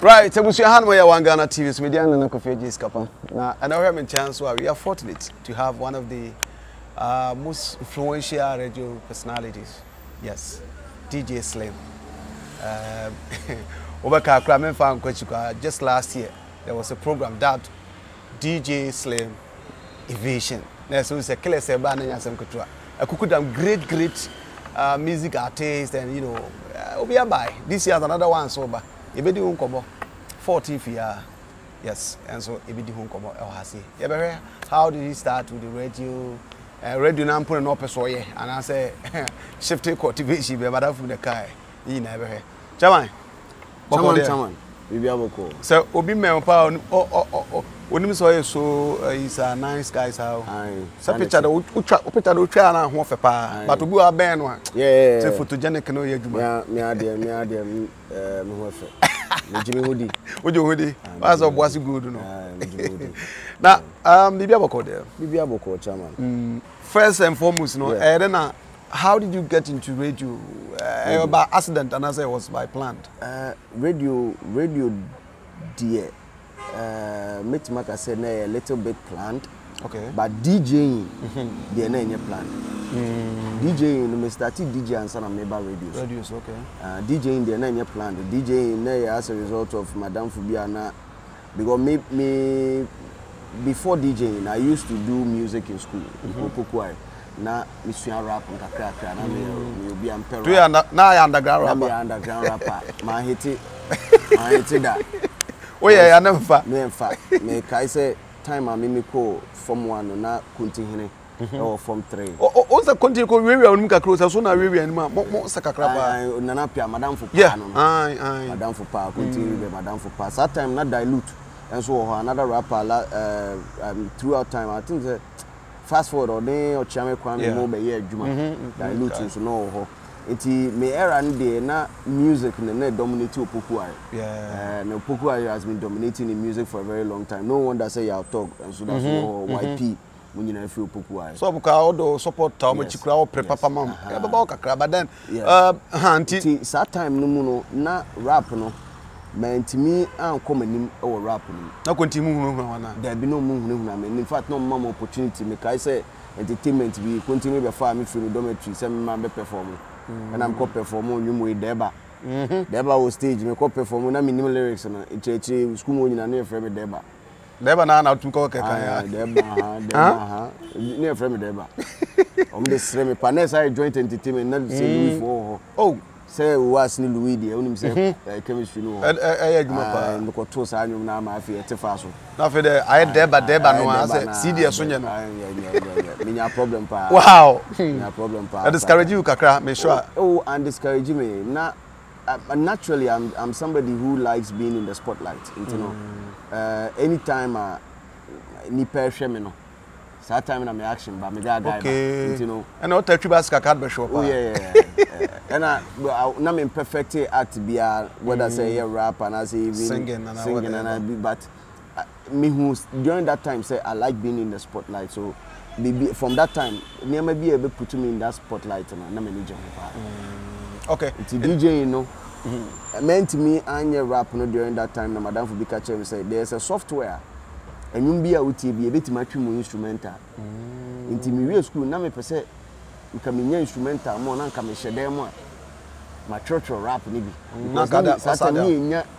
Right, I'm One Ghana TV. So media and Kofi Mole. Now, I know we have a chance. We are fortunate to have one of the most influential radio personalities. Yes, DJ Slim. Just last year, there was a program dubbed DJ Slim Evasion. So it's a killer Sebana and some Kutua. I could have great music artists, and you know, this year's another one sober. Ebedi Hunkobo, 40th year, yes, and so Ebedi Hunkobo, Ohasi. How did he start with the radio? Radio Nampo and Opesoye, and I say, shifted cultivation, but from the Kai, you never hear. Chaman, Chaman, we be able to call. So, Obi Melpa, Unisoy, so he's a nice guy, so I picture the Uchana, half a pa, but to go a band one, yeah, photogenic, no, yeah, me, Jimmy Woody. Would you Woody? As of was good, no. Now, Bibiaboko there. Bibiaboko, Chairman. First and foremost, no, Elena, how did you get into radio? By accident, and as I was by plant. Radio, dear. Met Maka said a little bit planned. Okay. But DJing, they are not in a plan. DJing, I started DJing and some member radios. Radios, okay. DJing, they are not in a plan. DJing, as a result of Madame Fubiana, because me before DJing, I used to do music in school. Now, I'm rap on Kakaka, and be emperor. Now I underground rapper. My hiti, that. Oh yeah, I never fat. Me I say. Time I mimi ko form 1 or na continue or form 3. Oh, so continue ko we are unmuka close. So na we are anima. Mo sakakraba. Na na pia madam for yeah. Aye. Madam for pa continue be madam for pa. That time na dilute. And so another rapper throughout time I think that fast forward or then or chame Kwame Mole be here Juma. Dilute so no ho. It me era nde na music na dominate opokuai. Yeah. And opokuai has been dominating in music for a very long time. No wonder say Yaw Tog and so that's YP when you know feel opokuai. So because do support Tom Chikra prepapa mam. E baba kakra but then anti that time no mu no na rap no mantimi an come anim e rap no. Na continue hu wana. There be no mu hu na me. In fact no mama opportunity me kai say entertainment we continue be far me from dormitory say me man be perform. And I'm copy for more new way Deba. Deba was stage, me copy for more minimal lyrics and a school in a near frame Deba. Deba now out to cook a Deba, near frame Deba. On the stream, Panes, I joined entertainment, not say Louis. Oh, say, was New Louis, the only chemistry. I agree, and the Cotos, I knew now my theatre fast. Now for the I Deba, no, I said, see the Asunian. Minya problem pa. Wow. Minya problem pa. I discourage you, Kakra. Me sure. Oh, and discourage me. Now, naturally, I'm somebody who likes being in the spotlight. You know, anytime I ni pressure me no. That time I'm in action, but me got guy. Okay. You know. And not touchy bass kakad be sure pa. Oh yeah. And I'm imperfect act be whether say rap and I say singing and I be but me who during that time say I like being in the spotlight so. From that time, never be able to put me in that spotlight and I'm a DJ. Okay. It's a DJ, you know. It meant me and your rap during that time. Madame Fubika Chem said there's a software and you'll be a UTV, a bit much more instrumental. Into me real school, now I say you can be instrumental more than come and share them more. My church or rap, maybe. Because that's a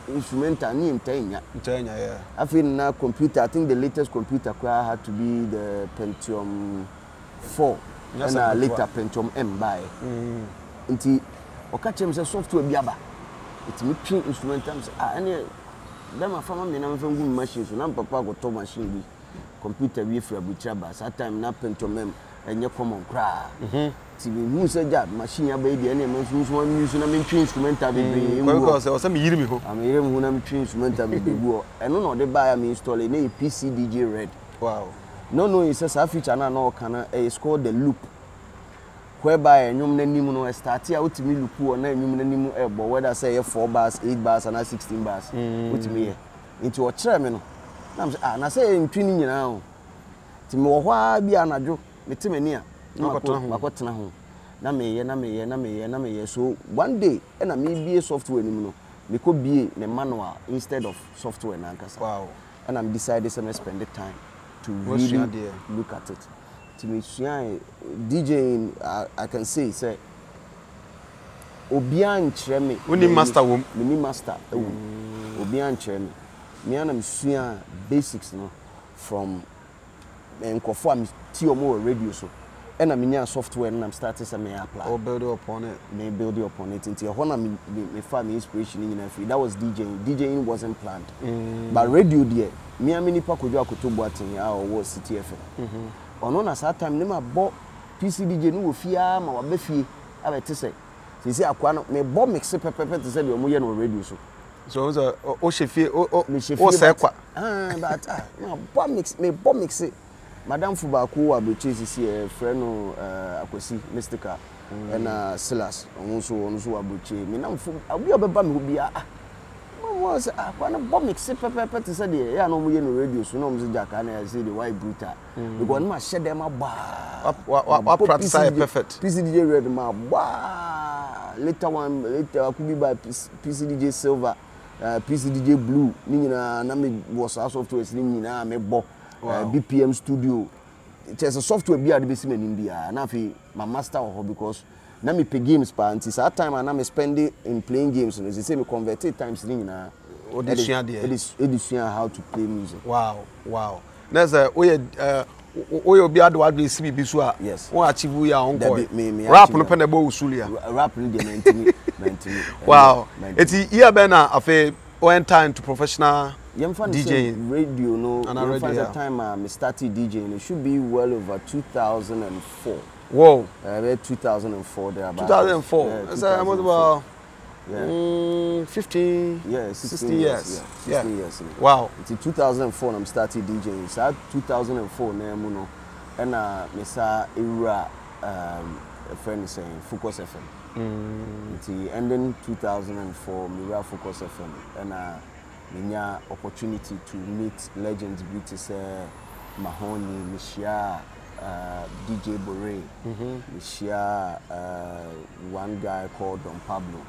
instrumental, ni intenya. Intenya, yeah. I feel now computer. I think the latest computer had to be the Pentium 4, yes, and later Pentium M by. Inti, okache mse software biaba. Inti mi pin instrumental mse. Ah, ane, dema fama mina mfengu machine. So nam papa go to machine bi computer bi free abuchaba. That time na Pentium M. And you come on cry. See, we say that machine baby, and I buy and install a PCDJ red. Wow. No, it says a feature and it's called the loop. Whereby a new start here with me loop or no but whether say 4 bars, 8 bars, and 16 bars with me into a terminal. And I say in training now. Timoa be an adjo. So one day, and I may be a software. They could be in a manual instead of software. Wow. And I'm decided to spend the time to really look at it. To me, DJing, I can say, Obian Chemi. We need master womb. We need master womb. Obian Chemi. Me and I'm seeing basics no from Nkofo. I'm still more radio so. And I'm in software and I'm starting to apply. Or build upon it. May build upon it. Until I found my inspiration in every. That was DJing. DJing wasn't planned. But radio there, me and many people who could do boating or was CTFM. On a certain time, never bought PCDJ. No fear, my baby. I bet to say. They say I can't. Me bought mix pepper to say we are more on radio so. So it's a Oshefie O Sekwa. Ah, but no bought mix. Me bought mix. Madame Fubaku abuches is here, Freno Akosi, Mystica, and Silas, also abuche. Madame Fubaku, I'll be a bam who be a. Was a one of bomb except pepper to say, yeah, no, we in the radio, so no, Mr. Jack, and I see the white brutal. We go and must shed them a bar. What practice I perfect? PCDJ Red, my bar. Later one, later I could be by PCDJ Silver, PCDJ Blue, Nina, Nami was our software, Nina, me bo. Wow. BPM studio. There's a software be at the in India. And I my master because now I play games, but at time I spend it in playing games. And as you say, I convert it times in a edition how to play music. Wow, wow. That's a way. Oyo be adu adu isi biswa. Yes. O achieve ya onko. Rap no pende bo usulia. Rap no dey maintain. Wow. Eti here be na afa o enter into professional DJing radio no. And I the time I started DJing, it should be well over 2004. Whoa. 2004 there about. 2004. That's almost about 15. Yeah, 16 years. Yeah. 16 years. Yeah. Wow. It's in 2004 I'm started DJing. So 2004 na mu no. And me sa era a friend saying Focus FM. And then 2004 me Focus FM and Minya opportunity to meet legends, beauties, Mahoney, Mishia, DJ Bore, Mishia, one guy called Don Pablo.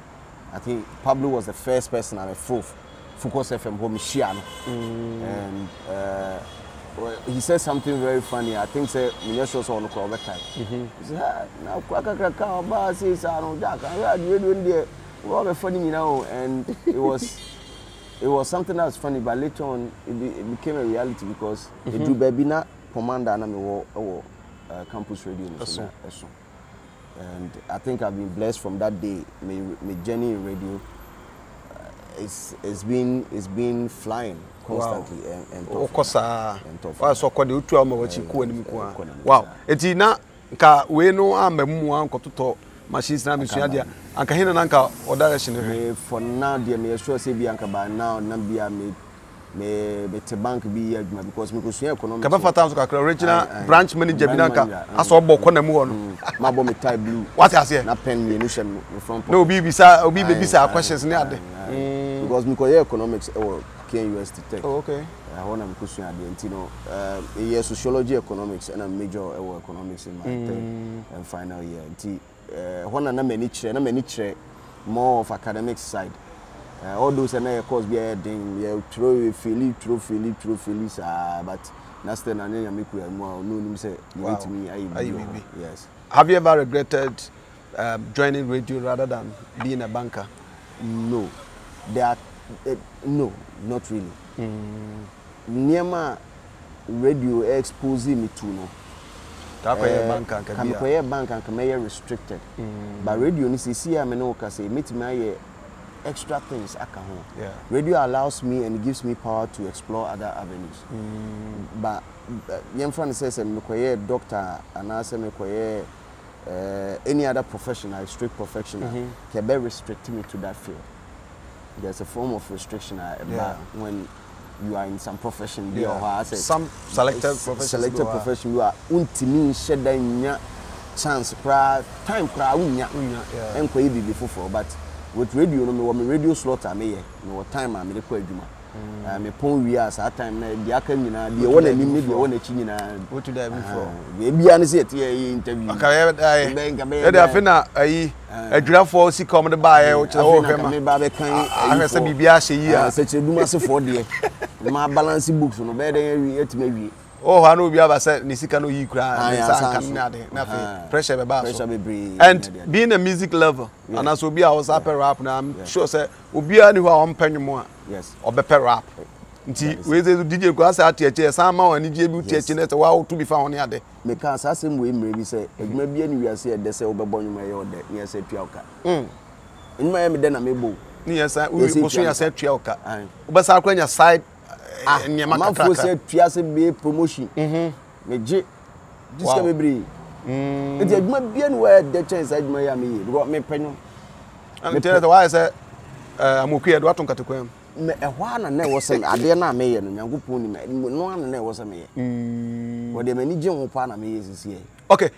I think Pablo was the first person and the fourth Focus FM home Mishia. And well, he said something very funny. I think say Minya shows on the cover time. He said, "Now Kwaka Ba says I don't jack. I read when they were funny, you know." And it was. It was something that was funny, but later on it became a reality because it do baby na commander and I campus radio and I think I've been blessed from that day. My journey in radio it's been flying constantly and of course so the wow eti na ka we no amemu an kototo machines na misuya dia anka hina nanka direction for now dia me sure say bi anka ba now na bia me te bank bi aduma because me ko suya economic ka ba fata so ka original branch manager bi nanka aso bo kona mu ho no ma bo me tie blue what you say na pen me no shem from no obi be bisa questions ni ade because me ko economics KUST Tech. Oh, okay. I want to question at the end. You know, yes, sociology, economics, and a major economics in my third and final year. One and I'm a more of academic side. All those and of course be adding, yeah, through Philly, but that's the name I make with more known say me. Yes. Have you ever regretted joining radio rather than being a banker? No. No, not really. Niema radio expose me to no. Bank and restricted. But radio ni see I no can say meet me extra things I can home. Radio allows me and gives me power to explore other avenues. But young friend says me koye doctor and I say me koye any other professional, strict professional, can be restrict me to that field. There's a form of restriction when you are in some profession. Some selected profession. Selected profession. You are untiming shedding chance, time, and before. But with radio, no, radio slot, I may, no time, I may require you. me pon we as at time na dia kan nyina dia wona nim ne dia wona chi nyina go to there before we bia ne say tie interview aka e dey afina ayi adwirafo si come the buy e o che o fema me ba be kan ayi se bibia she yi a se che duma se for there ma balance books no be dey wi etime wi oh ha no bia ba se ni sika no yi kra ni sa kan na dey na fe pressure be ba so and being a music lover and as obi a was up rap na I'm sure say obi a ni ho a ompanyemo a yes obepe rap nti we say DJ kwase ate eche sama wani je bi uti eche na say wa to be fa woni ade me ka asasem we mre bi say aduma bi ani wiase ede say obebonnyuma ye ode ni say tua oka enuma ye me de na mebo ni yes say we poso ya say tua oka obesa akwanya side ni ma kaka ma say tua say be promotion me je diska me bri nti aduma bi ani we de chance aduma ya me ye because me penyo and tell the why say amokwe do atun katekwam me ehwa na na wosem ade na me ye no nyankopon ni me no na na wosem ye wo de mani gye ho pa na me ye sisi. Okay,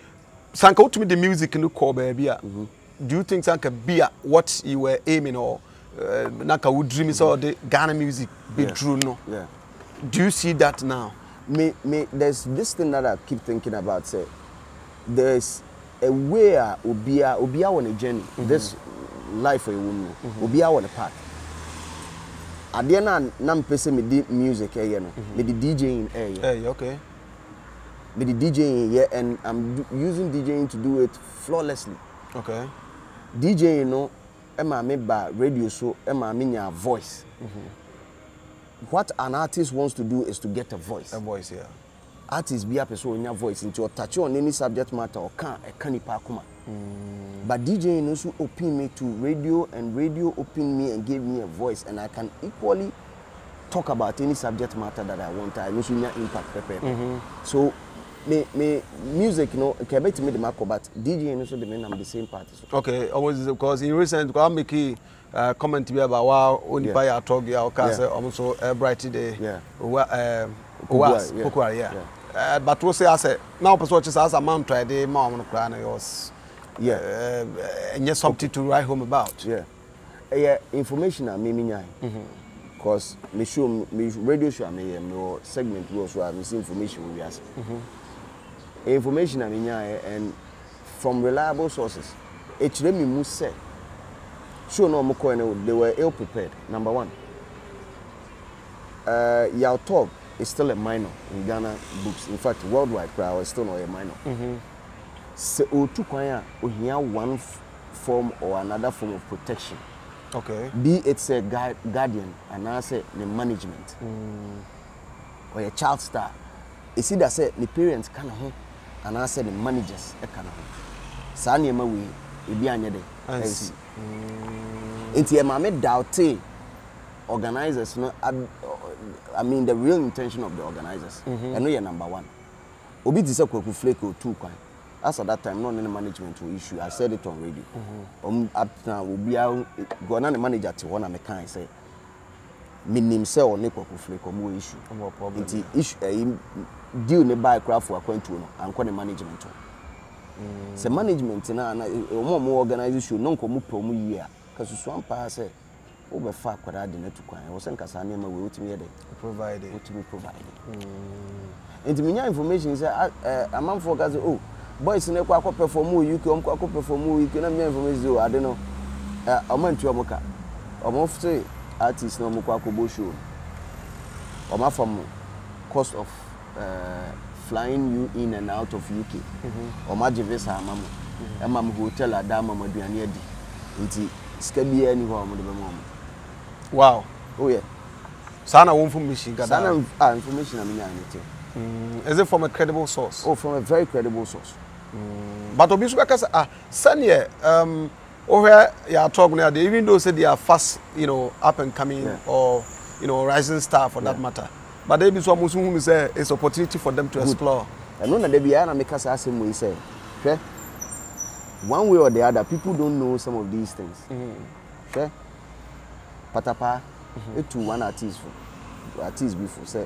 sanka utumi the music no call ba bia, do you think sanka bia what you were aiming or naka would dream so the Ghana music be true no? Yeah, do you see that now? Me there's this thing that I keep thinking about, say there's a way obia on a journey, this life for a woman obia on a path. Ade na nam pese me di music here no me di DJing here. Hey, okay. Me di DJing here and I'm using DJing to do it flawlessly. Okay. DJing no ema me ba radio so ema me nya voice. What an artist wants to do is to get a voice. A voice, yeah. Artists be a person nya voice into or touch on any subject matter or can e kan ipa kuma. But DJing also opened me to radio, and radio opened me and gave me a voice, and I can equally talk about any subject matter that I want. I also need impact prepare. So, me music, you know, can be to me the mark, but DJing also the men I'm the same party. Okay, always because in recent, I make a comment to me about wow, only by our talk, yeah, also a bright day, yeah, but we say I said now, person watches as a mom try the mom on cry yours. Yeah, and yes, something to write home about. Yeah, yeah, information I mean, because me show me radio show me no segment we also have this information we ask. Information I mean, and from reliable sources, each day me must say, show no more coin. They were ill prepared. Number one, Yaw Tog is still a minor in Ghana books. In fact, worldwide, crowd is still not a minor. So we have one form or another form of protection. Okay. Be it's a guardian and I say the management or a child star. It's either say the parents can home and I say the managers can home. So I need we be another. I see. It's a moment doubting organizers. No, I mean the real intention of the organizers. I know you're number one. Obi disa Kweku Flick or two coin. As at that time, not any management will issue. I said it on radio. Up now, we be out. Go on, the manager to one American say, "Me name say on the Kweku Flick or more issue." No problem. It is issue. Deal ne buy craft for account to no. I'm calling management to. So management na more organization non komu promo year. Because you swam pass say, "Oh, be far kwada di netu kwa." I was saying kasani ma we utimi yede. Provided. Utimi provided. And the many information is a man focus. Oh. Boys in a quack perform, you come quack perform, you cannot mean from Mizu. I don't know. A man to a mocker. A month say, artists no moquaco bushu. Or my from cost of flying you in and out of UK. Or my Javesa, mamma. A mamma hotel at Dama Madianiadi. It's scabier anywhere on the moment. Wow. Oh, yeah. Sana won't for missing. Sana information I mean, is it from a credible source? Oh, from a very credible source. But obviously, because Sanya, over here talking now, even though say they are fast, you know, up and coming or you know, rising star for that matter. But there be some who say it's opportunity for them to explore. And when they be here, I make us ask him. We say, okay, one way or the other, people don't know some of these things. Okay, patapa, it to one artist before say.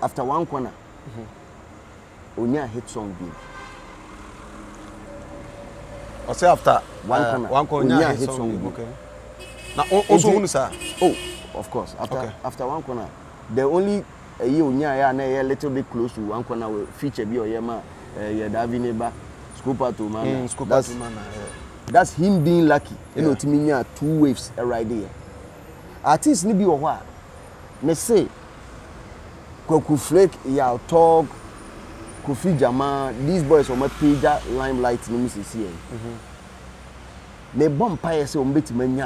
After one corner, only a hit song beat. I say after one corner, only a hit song beat. Okay. Now also who is that? Oh, of course. After okay. after one corner, the only you a little bit close to one corner will feature be or yema Davineba Scooper to Mana. That's, that's him being lucky. You know, Timinia two waves right there. Artists need be a me say Kweku Flick, Yaw Tog, Kofi Jama, these boys on my page that limelight no miss here. They bomb pie say on bit many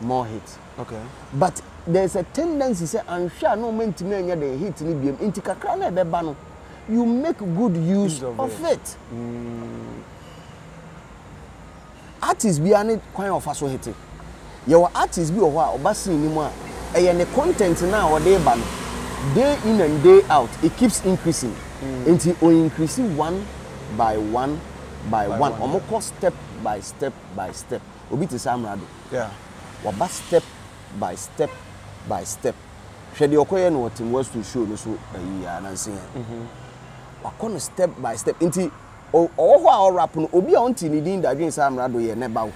more hits. Okay. But there's a tendency say I'm sure no meant to me they hit ni biem inti kakra na be ba no. You make good use of it. Artists be an it kind of aso hit. Your artists be owa obasi ni mu a e ne content na o dey ba no. Day in and day out, it keeps increasing. Until we increase one by one by one. Omoko step by step by step. Obi to Amerado. Yeah. Waba step by step by step. Shadi okoye no what was to show no so yeah na say. Wakono step by step. Until owo a rap no obi a until ni din da dwen Amerado ye na bawo.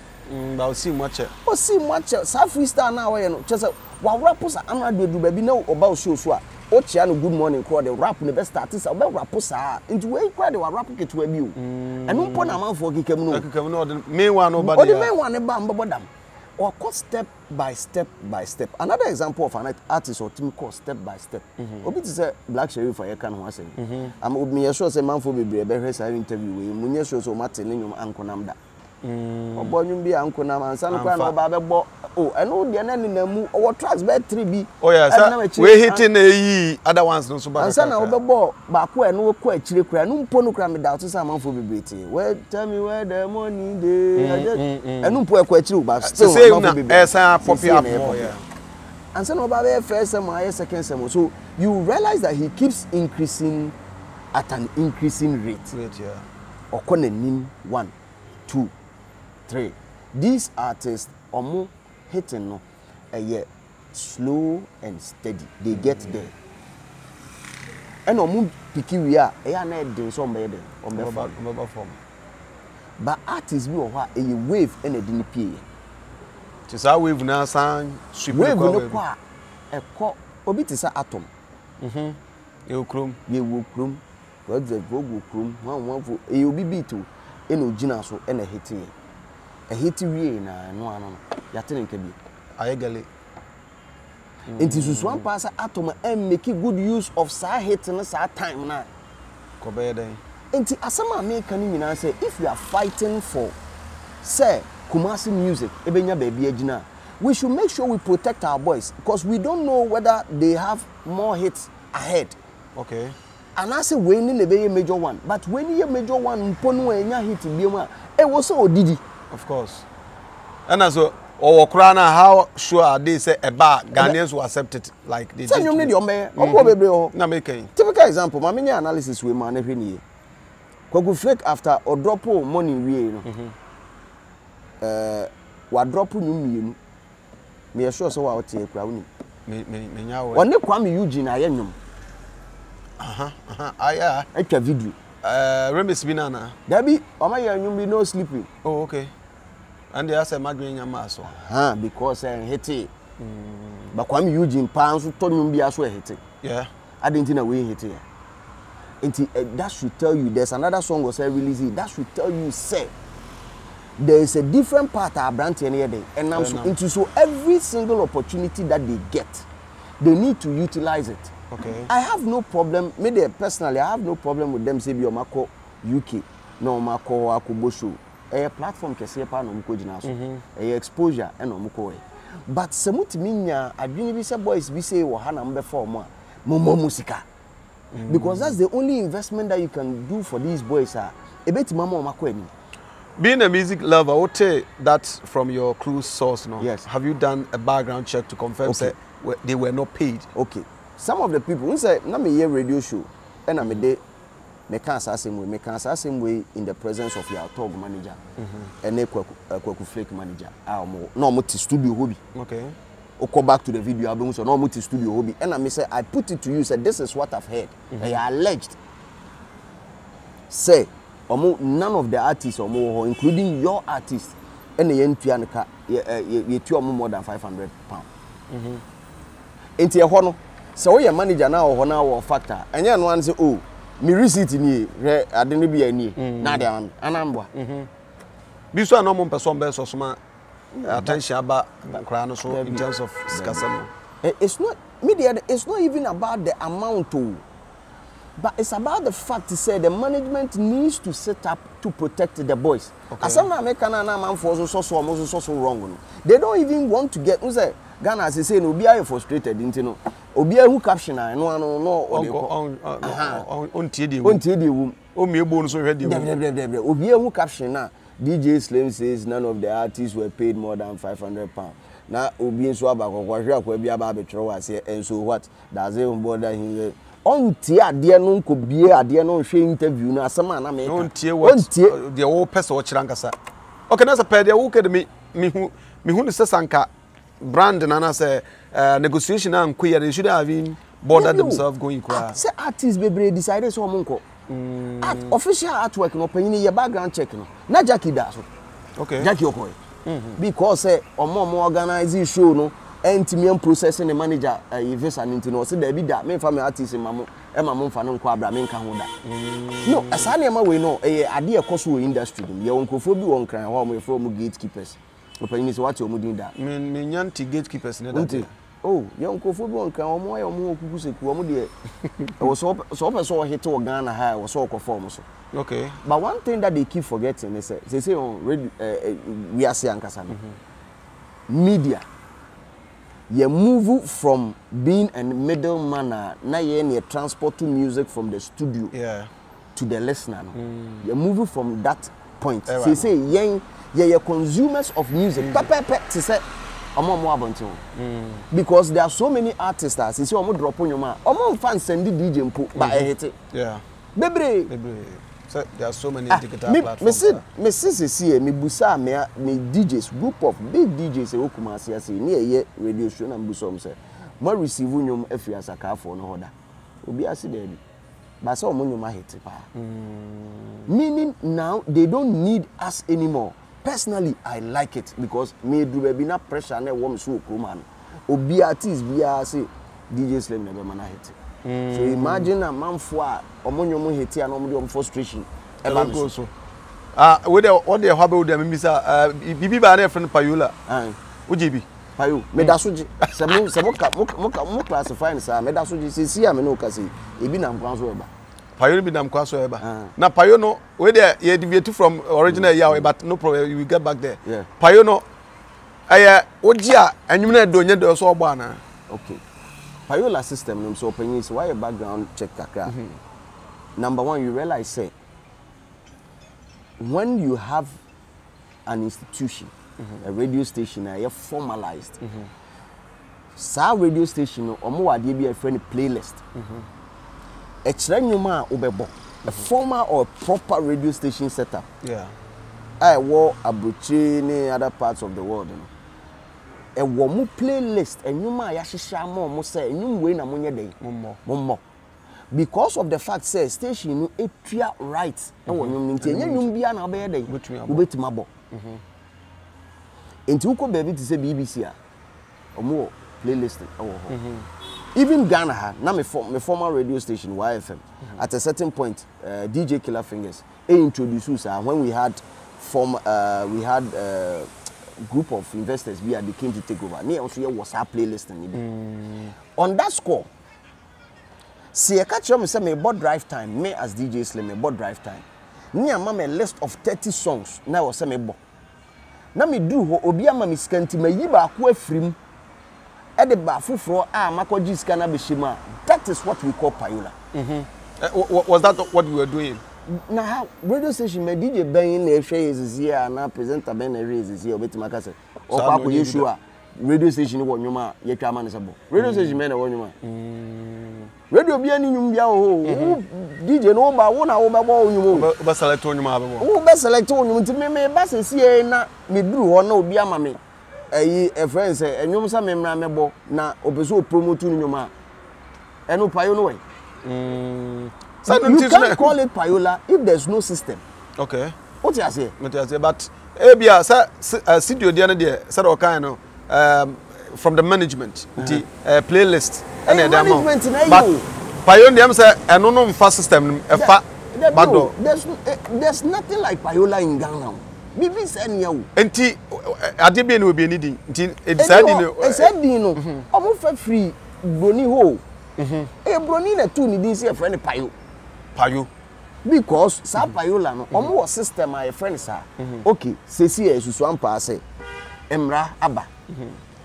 Bawo si much. O si much. Sa freestyle na we no. Just wa rap us Amerado do baby na oba show so a. Ochiano good morning call the rap the best artist about raposa into way quite the rap get to you and upon a man for Kikamuno main one or the main one bambam or call step by step by step. Another example of an artist or team called step by step. Obi is a black sheriff for a can was saying I'm me sure a man for be a better side interview with Munia shows or Martin Uncle Namda or Bonum be Uncle Nam and San Babbo. Oh, I know the enemy move our tracks by 3B. Oh yeah, sir. We hitting the other ones no so bad. And sir, na obebo baako eno ko akire kura no mpo no kura me doubt say amanfo bebete. Well, tell me where the money dey. Eno mpo ko akire ba still no bebete. Say sir popular more yeah. And sir no baba first sem or second sem. So you realize that he keeps increasing at an increasing rate. Rate yeah. Okonenim 1 2 3. These artists omo hitting no, yeah, slow and steady. They get there. And omu piki we are, I na dey somebody on the form. But artists we owa e wave and a dinipi. Tis a wave na san sweep wave no kwa e ko obi tis a atom. E okrom, ye wo krom, what the vogu krom, one for e obi bitu, e no gina so and a hitting. A hit we na no ano. Yatin kebi. Ayegale. Enti suswan pasa atoma and make good use of sa hitting sa time na. Kobe dey. Enti asama me kan nyina say if you are fighting for say Kumasi music ebenya baby agina, we should make sure we protect our boys because we don't know whether they have more hits ahead. Okay. And I say we ni lebe major one, but when you major one mponu enya hit bioma, e wo so odidi. Of course. And as a Okrana, how sure are they say about Ghanaians who accept it like they do? Typical example, my mini analysis we man every year. Kweku Flick after or drop money we drop new me assure so out here crowning. One day Kwame Eugene I am. I a video. Remis Binana. Debbie, you be no sleeping. Oh, okay. And they asked a Magdalena Maso. Because I hate it. But Kwame Eugene pounds who told me I swear hate it. Yeah. I didn't know we hate it. And that should tell you there's another song was released. That should tell you, say, there is a different part of Brandt and here. And I'm so into so every single opportunity that they get, they need to utilize it. Okay. I have no problem, maybe personally, I have no problem with them say be Omako UK, no Omako Akubosho. A platform can say pan on Mukojinaso, a exposure and Omukoe. But Samut Minya, I believe some boys be say, Wahana number 4 months, Momo Musica. Because that's the only investment that you can do for these boys. A bit Mamo Makweni. Being a music lover, I'll tell that's from your clue source now. Yes. Have you done a background check to confirm that they were not paid? Okay. Some of the people who say, "Now me hear radio show, and I'm a day, me can't say same way in the presence of your talk manager, and a Kweku Flick manager. No, I'm studio hobby. Okay. Or go back to the video album. So no, I'm studio hobby. And I say, I put it to you. Said this is what I've heard. They are alleged. Say, none of the artists or more, including your artists, and the NPN car, you more than £500. Enti ehono. So we your manager now or now or factor. And you one say, oh, me receipt ni re adenibi ani. Na dey am. Anambwa. Mhm. Biso an omo person be sosoma attention aba kra no so in terms of skasamo. It's not media, it's not even about the amount to. But it's about the fact to say the management needs to set up to protect the boys. As some American and man for so wrong. They don't even want to get. Ghana as they say, no, be frustrated, didn't you know? Obi who caption I no. On TD. On TD room. Oh, me bonus already. Obi who caption now. DJ Slim says none of the artists were paid more than £500. Now Obi so abakwa and so what? Doesn't bother him. On tier, dear non could be a dear non shame interview. Now, some man, I mean, on tier one tier, the old person watch Rankasa. Okay, that's a pair. They look at me, who says Sanka brand and I say negotiation and queer. They should have been bothered themselves going queer. Say artists be decided so monko. At official artwork, no penny, your background check. No, not Jackie Dasso. Okay, Jackie Okoye. Because say, or more organizing show no. And processing the manager events and into no say there be that me family artist in mamu e mamu fa no kwabra me nka hoda no asane ma we no eh ade e koso industry dem ye onkofo bi won kran ho mo from gatekeepers opanyini say what you mo din da me nyanti gatekeepers ne da oh ye onkofo bi won kran ho mo ye mo okuku seku mo de e wo so person hit o Ghana high wo so conform so okay but one thing that they keep forgetting is they say on radio we are saying ankasa media you move from being a middleman now you transport to music from the studio to the listener. You move from that point. They say you're consumers of music. Because there are so many artists that say I'm drop on your man. I'm fans send the DJ po, but I hate it. Yeah. Baby. So there are so many digital platforms. Me see me busa me DJs group of big DJs e okumasi ase near radio show na busom say mo receive nyom afi asaka for no order obi ase dey but so mo nyom ahete pa meaning now they don't need us anymore. Personally I like it because me do be na pressure na wo me so okuma obi artist bia say DJ Slim na be man ahete. So imagine a man for omonyomo heti and omodium frustration. Ever go so. Whether what they have with them, Mr. Bibi Barre friend Payula. Ujibi. Payu. Medasuji. Some classifying, sir. Medasuji, see, I no Cassi. Ibinam Quansoeba. Payu Binam Quansoeba. Now, Payono, whether you deviate from original Yahweh, but no problem, you will get back there. Yeah. Payono, I, Ojia, and you know, Donya de Sobana. Okay. Payola system, so opinion is why a background check kakra. Number one, you realize say when you have an institution, a radio station, a formalized. Sa radio station omo wade bi a friend playlist. A trenuma obebo. A formal or proper radio station setup. Yeah. I wore Abuchi and other parts of the world. You know. A woman playlist and you may actually say, you win a because of the fact, say, station, you eat rights. And when you maintain, you be an obey, wait, mabo. And you could baby to say BBC or more playlist. Even Ghana, now my former radio station, YFM, at a certain point, DJ Killer Fingers introduced us when we had group of investors we are they came to take over. Me also here was our playlist and on that score. See, I catch you say me bought drive time. Me as DJ Slim me bought drive time. Me and mama list of 30 songs. Now I say me bought. Now me do ho obi ama me scanti me yiba akwa frim. E de ba fufro a makoji scanna be shema. That is what we call payola. Was that what you were doing? Now, how radio station may DJ Ben is here and I presenter Ben is here, but my cousin. Or Paco Yeshua, radio station, one yuma, Yakaman is about. Radio station, men, one yuma. Radio Biani Yumbiao, DJ Oba, one hour ball you move. Basalatonium, oh, Basalatonium to me, Bass, here, not me do or no Biamami. A friend say, and Yumsa memorable, now, Obeso promoting Yuma. And no Pionoy. You can't call it payola if there's no system. Okay. What you say? But Abia, sir, studio the other day, Sir Okano, from the management, the playlist. And the management, but Payola say I don't know the fast system. No, there's nothing like Payola in Ghana. Bibi send you. Enti, Adebien will be needing. Enti, Adebien. Omo fe free Brony ho. Brony na two needing see a friend Payo. Payo. Because sa Payola no. Omo system my friend sa. Okay, ceci est sous son passé. Emra aba.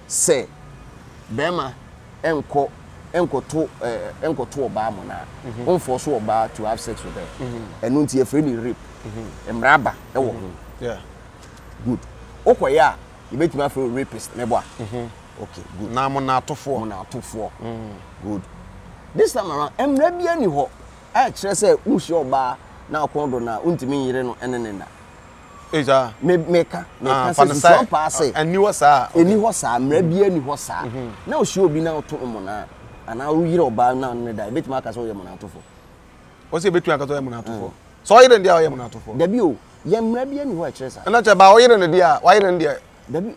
Say, Bema, enko, enko to Obama na. On force Obama to have sex with her. And unti e freely rape. Emra aba. Ewo. Yeah. Good. Okay, yeah. You bet me for rapist, nebo. Okay, good. Now I'm not to four. Good. This time around, I'm not be any ho. I actually say, "Who's your bar now? Kondo na untimi yireno enenena." Eja. Meka. Fancy. Passe. Any wasa. I'm not be any wasa. Now she will be now to umona. And now we your bar now neda. You bet me I can show you mona to four. What's you bet me I can show you mona to four? So I don't dare you mona to four. Debut. I'm not being who I chase. I'm not about why you're in there.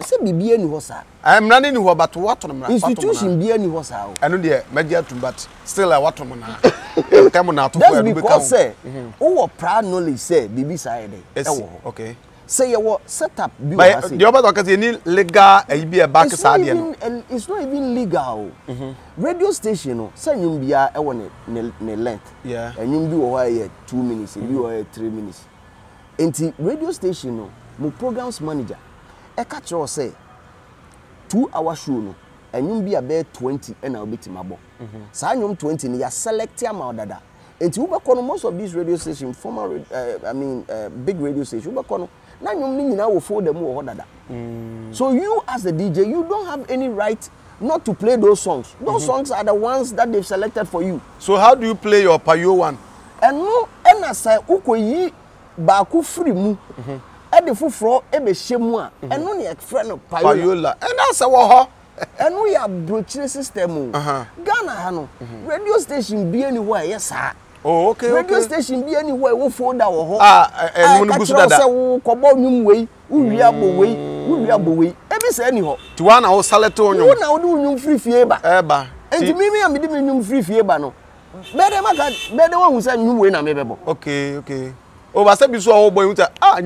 Say be any who sir. I'm running who about what on my institution be any who sir. I know there media to but still I what on na. Time na to for because say who proud knowledge say bibi side dey. Okay. Say you what set up be but the other because you need legal e be a back side no. It's not even legal. Radio station no say you be a one ne length. Yeah. And you be over here 2 minutes, you over here 3 minutes. Enti radio station no mo programs manager e ka kire say 2 hour show no enyum bi abet 20 and I'll beti mabo sa enyum 20 ni ya select am odada enti we beko no most of these radio station former big radio station we beko no na enyum ni nyina wo fold them wo odada so you as the DJ you don't have any right not to play those songs. Those songs are the ones that they've selected for you. So how do you play your Payo one? And no and asai ukoyi Baku free mu at the full floor, every shemua, and only a friend of Payola, and that's our and we are broaching system. Ghana, Hano, radio station be anywhere, yes, sir. Oh, okay, radio station be anywhere, we'll fold our home. And when we go Cobonium way, we are away, every say anyhow. To 1 hour salaton, you now do free fieba, eba, and to me, I'm minimum free fieba. No, better one who said you win amiable. Okay. Oh, but I said, "Oh boy, you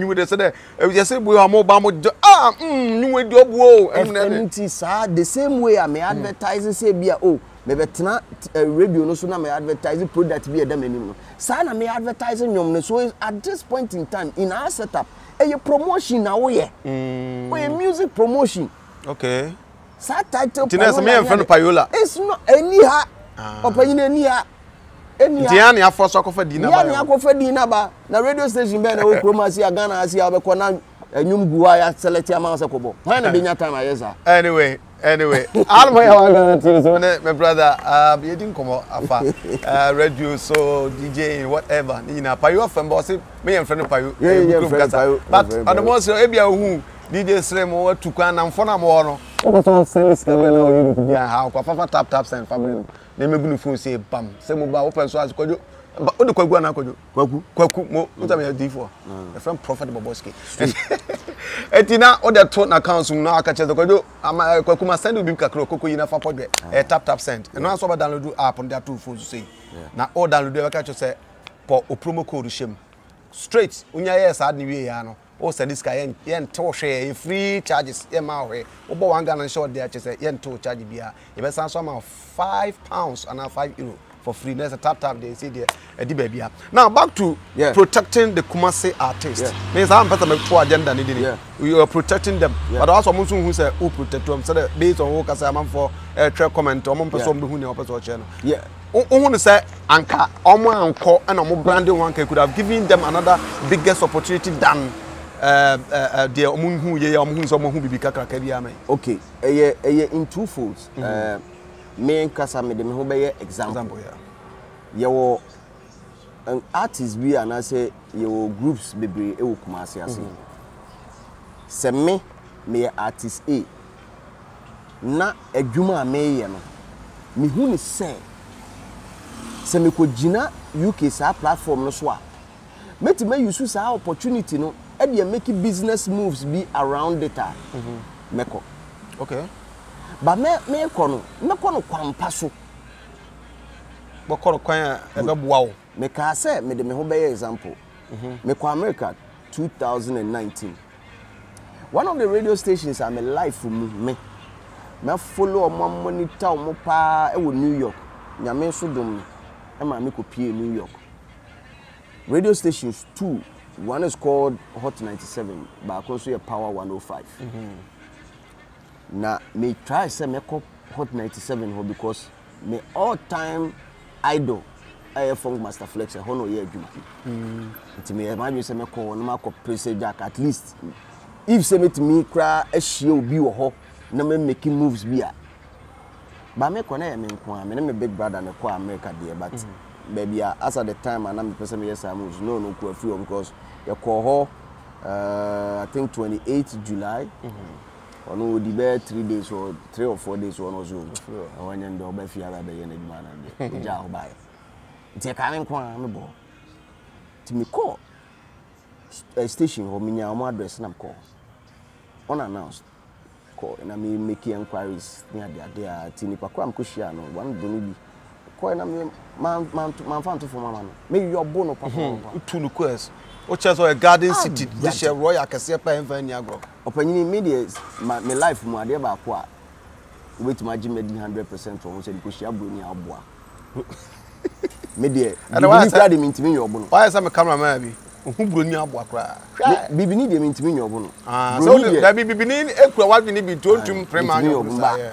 would have said that." I said, "We are more bamboo." You would job well. Empty, sir. The same way I may advertise and say, "Be a oh, maybe tonight radio no sooner may advertise product be a damn anymore." Sir, I may advertise and you so at this point in time in our setup, a promotion now here, a music promotion. Okay. Sir, title. Tina, some men friend Payola. It's not any ha. Opinion any ha. Diani a force of dinner. Diani a coffee dinner bar. The radio station Ben will come as your Ghana as your Conan and you go. I select your mouse. When I be your time, I yes. Anyway, I'm my brother. You didn't come up radio, so DJ, whatever. You know, Payo from Bossy, me and friend of Payo. Yeah. But at the most, maybe a who DJ Slam over to Quan and Fona Moro. Yeah, how Papa Taptap Send family. Name me phone say bam. Say mo ba open so as kojo. Ba o de Kweku na kojo. Kweku mo uta me D4. A friend prophet Boboski. Etina o de to na council na aka che kojo. Ama Kweku ma send obi kakro koko yi na fa podwe. Taptap Send. E no aso ba download app on their two phones say. Na o download e ka che say po o promo code shem. Straight unya yes ad ni we ya no. O send this guy yen to share free charges e ma we obo wan Ghana short there say yen to charge bia e be san so ma £5 and €5 for free. There's a tap they say there e di bia. Now back to protecting the Kumasi artists means I'm better make two agenda need it. You are protecting them but also musun who say who protect them so that based on who ka say am for trade comment or am person be who na person che no who say anka omo anko and omo branding one could have given them another biggest opportunity than there okay, in two folds. Me and Kasa made them example. Your artists be and I say your groups be able to commercialize. So me artist A. Na a juma me yano. Me who is say. So me could jina UK sa platform no swa. Me to me use sa opportunity no. And you make business moves be around the time. Meko. Okay. But me kono, me kono kwampa so. Bo kono kwan e be boa wo. Me ka say me de me ho be example. Me kwa America 2019. One of the radio stations I'm alive for me. Me follow my monitor mo pa e wo New York. Nya me so dum e ma me kopie New York. Radio stations 2. One is called Hot 97, but also a Power 105. Now, me try say me call Hot 97 because me all time idol, I funk master flex a hono year jumpy. It may imagine say me call no mark PCDJ at least. If say me to me cry a she'll be a ho, no me making moves beer. But me connect me kwam, and me big brother and a kwa America there, but. Maybe as at the time, and I'm the person yes I was no curfew because the call I think 28th July or no debate 3 days or 3 or 4 days or no Zoom. I went and the Belfry man and the job by it's a kind of to me call a station or me address and I'm call unannounced call and I mean making inquiries near their tinipa kwam kushiano one don't man found for my man. Maybe your bone upon two requests. Which is a garden city, this year Royal Cassepa and Vaniago. Upon any media, my life, my dear Bakwa, which my Jimmy 100% from Hussein Kushia Brunia Bois. Media, and why is that mean to me your bone? Why is I'm a cameraman? Brunia Bois. Bibi need him into me your bone. Ah, so that Bibi need a crowd in the told to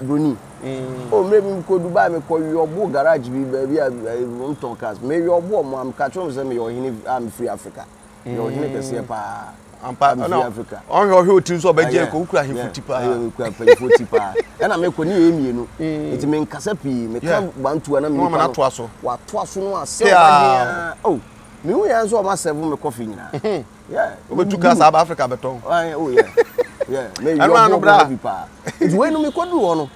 Bruni. Oh, maybe we could buy me call your book garage, baby. I won't talk as maybe your boom, I'm catching them. I'm free Africa. You're here, I'm part of Africa. On your hill, too, so by Jericho, crying for Tipa. And I make a new, you know, it means Cassapi, make one to another woman at Twasso. What Twasso say? Oh, me, I saw myself on the coffee. Yeah, we took us up Africa, but oh, yeah, yeah, maybe I'm not a brave pa. It's when we could do one.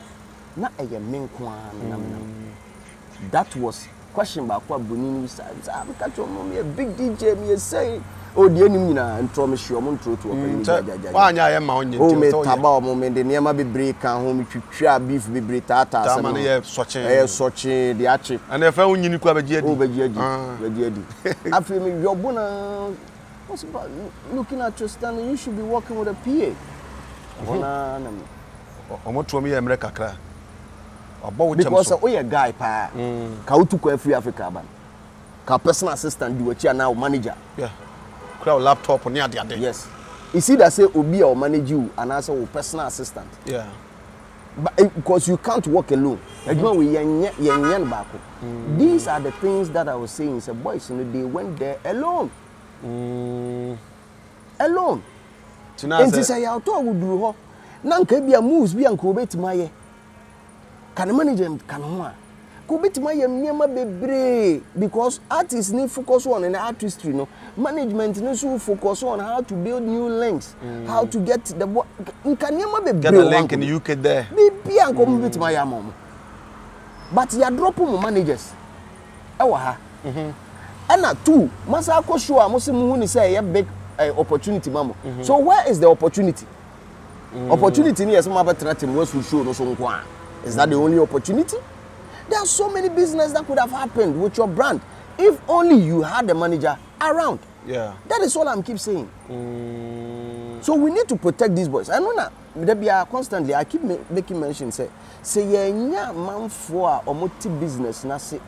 That was question about what Bunini said. I'm catching a big DJ, me say, oh, the enemy and promise your own truth. Why I am on your home, Taba moment, the name be break and home, if you try beef, be Britata, such a the archie. And if I only knew about Jedi over Jedi, I feel me, your bona was about looking at your standing, you should be working with a PA. I'm not to me, America. Because a guy pa kautu ko free Africa ban ka personal assistant do achi na manager yeah crowd laptop on the other yes you see that say obi or manage you and as a personal assistant yeah but because you can't work alone these are the things that I was saying say boys you know they went there alone alone and this say auto would do ho nan ka bia moves bia nko betima ye can manage them can one could beat my baby because artists need focus on an artistry no management needs to focus on how to build new links how to get the get a link in the UK there be and come with my mom but you are dropping managers and at two masako show must say a big opportunity mama so where is the opportunity opportunity yes some other threaten was we show no so is that the only opportunity? There are so many businesses that could have happened with your brand if only you had a manager around. Yeah. That is all I'm keep saying. So we need to protect these boys. I know that they are constantly. I keep making mention say yeah man for or multi business na say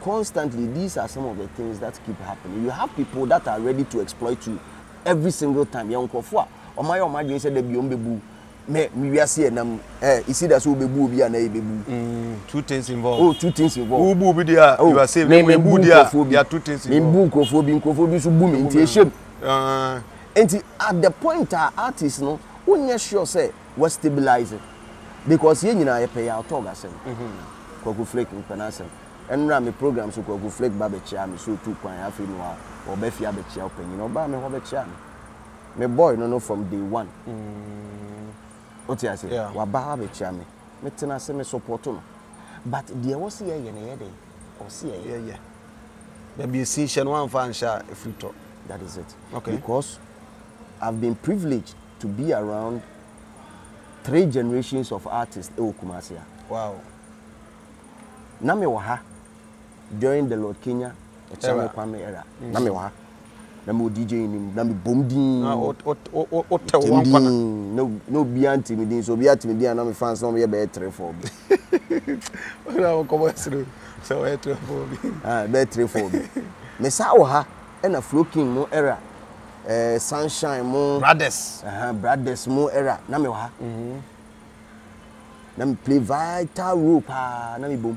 constantly these are some of the things that keep happening. You have people that are ready to exploit you every single time. You for or my you said they be on we are seeing them. You see that's who be booby and baby. Two things involved. Oh, two things involved. Who booby there? You are saying me booby there. There are two things involved. Me booby, kophobia, so boom into a shape. And at the point our artists no, we need sure say we stabilize it because here you know I pay our togas them. Kweku Flick in Penang. And now my programs so Kweku Flick babetia me so 2.5 no or befia betia open. You know, ba me how betia me. My boy no from day one. What I say? Wabaha me support no. But there was here yeah. Maybe session one fan share if you talk. That is it. Okay. Because I've been privileged to be around three generations of artists. Wow. Nami waha during the Lord Kenya, Kwame era. Nami waha. Nami DJ nim. Nami bomdin. No beyond timidin. So beyond timidin, nami fans nami be three four. Ora come through. So be three four. Ah, be three four. Mesa waha. Ena flowing mo era. Sunshine mo brothers brothers mo era na me wa na me play vital role pa na me bom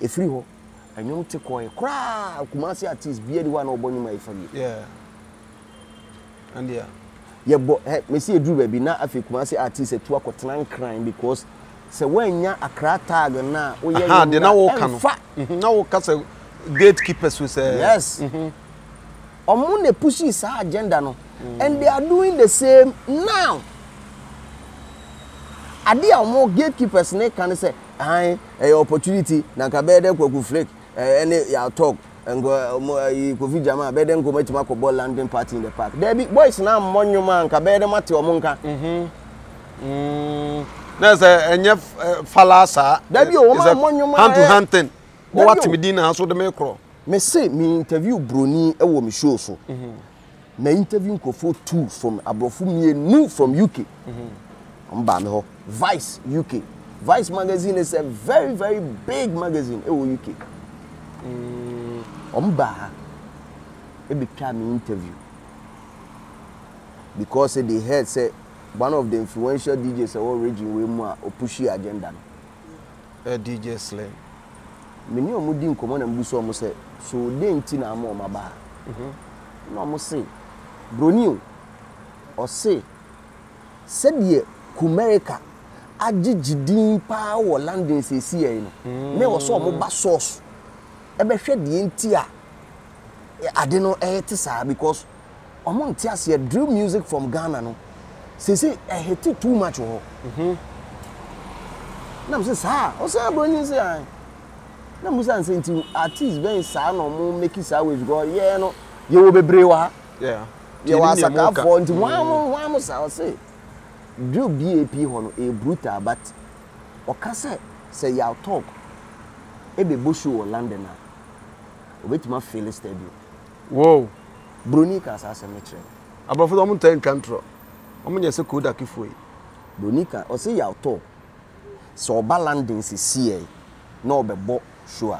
e free ho anyum te ko e kra kumasi artist bi edi wa na obonyi my family yeah and yeah ye bo me see edru ba bi na afi kumasi artist e to akotenan crime because se wanya akra tag na o ye ha de na wo ka no na wo ka se gatekeepers we say yes Omune pushes our agenda no, and they are doing the same now. Adia more gatekeepers ne can say, "Aye, a opportunity na kabede Kweku Flick, any Yaw Tog, and go Kofi Jama, bedem go meet Marco Ball landing party in the park." There big boys now monument kabede mati omunka. There's a new falasa. There be a monument hand to hand thing. Go what Medina has with the micro. Me say me interview Bruni ewo me show so. Me interview Kofo 2 from Abrofu Mienu from UK. Vice UK. Vice magazine is a very very big magazine ewo UK. Omba e be try me interview. Because they heard say one of the influential DJs already we more push agenda. DJ Slim. Me ni omo di nkomo na mbuso omo say so dey nti na ama o maba na omo say broniu o say said kumerica ajijidin pa wo landing say see e no me wo so omo ba source e be hwe de nti a ade no e te sa because omo nti ase drill music from Ghana no say e hit too much o na me say sa o say broniu say na musa say nti artist ben sa na mo make sa wave go yeah no ye wo bebre wa yeah ye wa saka for nti one mo sa o say do BAP hono e brutal but o ka say Yaw Tog e be bushu wo London na obetima feel stadium wow bronika sa cemetery abofo do mo ten country o mo nyese koda kifoi bronika o say Yaw Tog so ba landing si see no be bo sure,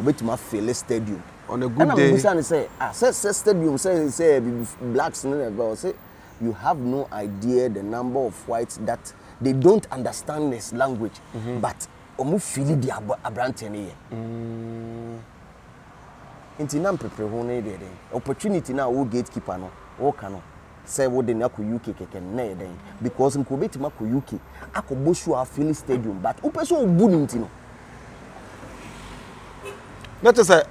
obetima feel stadium on a good and day. And Musa say, "Ah, say stadium say blacks never say you have no idea the number of whites that they don't understand this language, but omu feel the abrantene here. Inti na prepare ho na dey opportunity na wo gatekeeper no, wo ka no say wo dey na ku UK keke na dey because nko obetima ku UK akobo sure feel stadium but opeso obu nti no. Let us say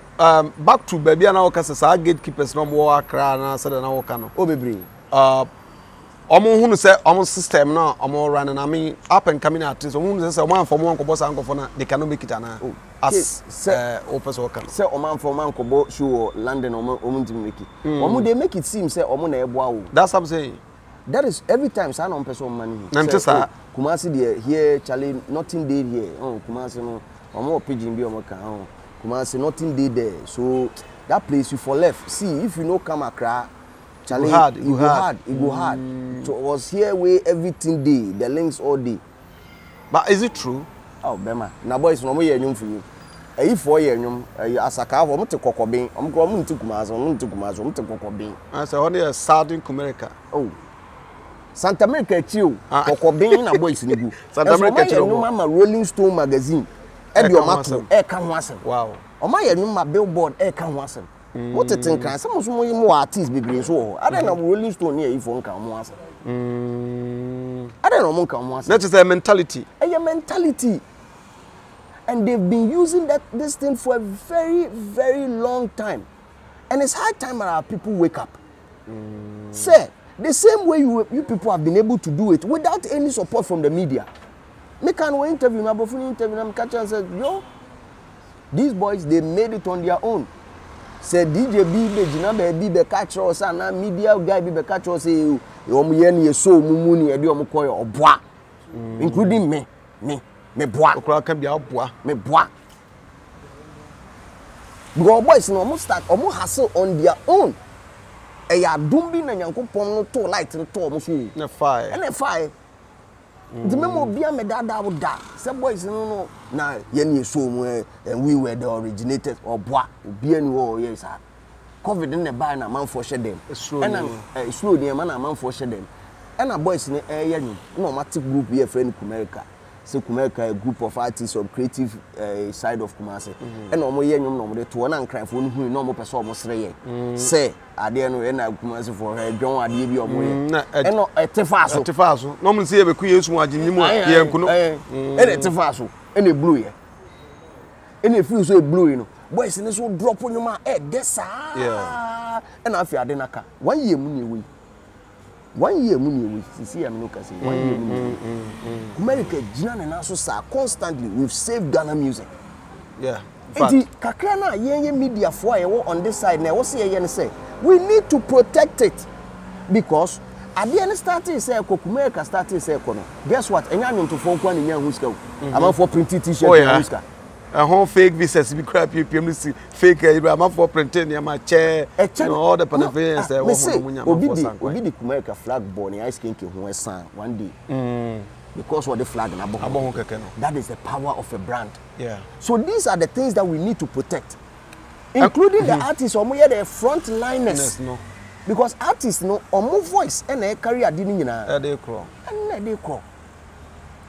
back to baby and our cases are gatekeepers no more cry and said an hour canoe. Obebri. Who say almost system now, almost running. I mean, up and coming artists, one for one cobos and cofona, they cannot make it an as opus or can say, Oman for man cobo, sure, London or to make it. Omo they make it seem say, Omone wow. That's what I'm saying. That is every time, son on person money. Nantessa, Kumasi dear, here, Charlie, nothing did here. Oh, Kumasi, no, or more pigeon be on my car. Kumasi, nothing did there. So that place you for left. See, if you know come Accra, Charlie, it go hard. So it was here where everything day, the links all day. But is it true? Oh, Bema. Na boy is no more yearning for you. If 4 years, Asaka, I'm to Kokobin. I'm going to Kumasi, I'm to Kumasi, I'm to Kokobin. I say only a Southern America. Oh. Santa America, chill. Kokobin, na boy is nigu. Santa America, chill. No mama, Rolling Stone magazine. Your matter, air can once. Wow. Oh, my new billboard, air can once. What a thing can some more artists be green so. I don't know, Rolling Stone here if one can once. I don't know, one can once. That is their mentality. A mentality. And they've been using this thing for a very, very long time. And it's high time that our people wake up. Say, the same way you people have been able to do it without any support from the media. Me can we interview my boyfriend interview and catch and said, yo, these boys they made it on their own. Said DJ B be catch us and media guy be catch us say you so mumuni edu omukoy obwa. including me boy. Me boy. Because boys no almost start, almost hustle on their own. And ya don't be na yanko pono to light and to almost. And fire. The memo be a medada would die. Some boys no na yenny somewhere and we were the originators or bois be any war yes. COVID in the buy and a man for shed them. And slow the man a man for shed them. And a boys in the air no matter group be a friend of America. So Kumeka a group of artists or creative side of Kumasi. And no more young to one and cry for who no more person almost say I didn't know and I Kumasi for her John Adibi or Moya. And no a tefaso. No one see a queer swagin, and a tefaso, and a blue. And if you say blue, you know, boys in this will drop on your man, that's ah. And I fear Denaka. 1 year, Muni we. 1 year, Muni, we see, I'm not saying 1 year, Muni. America, Jan and Asusa constantly, we've saved Ghana music. Yeah. And Kakana, Yen media for on this side, now, what's Yen say? We need to protect it because at the end, starting say, America starting say, guess what? And I'm into 4 1 in Yanguska. I'm for printed t shirt. Oh, yeah. A whole fake visas, we crap you, PMC, fake, I'm for printing my chair, all the Panavans. We say, we be the America flag born, I skin to who sang one day. Because what the flag and that is the power of a brand. Yeah. So these are the things that we need to protect, including the artists, or more the frontliners. No. Because artists know, or more voice, and their career didn't you know. They crawl. And they crawl.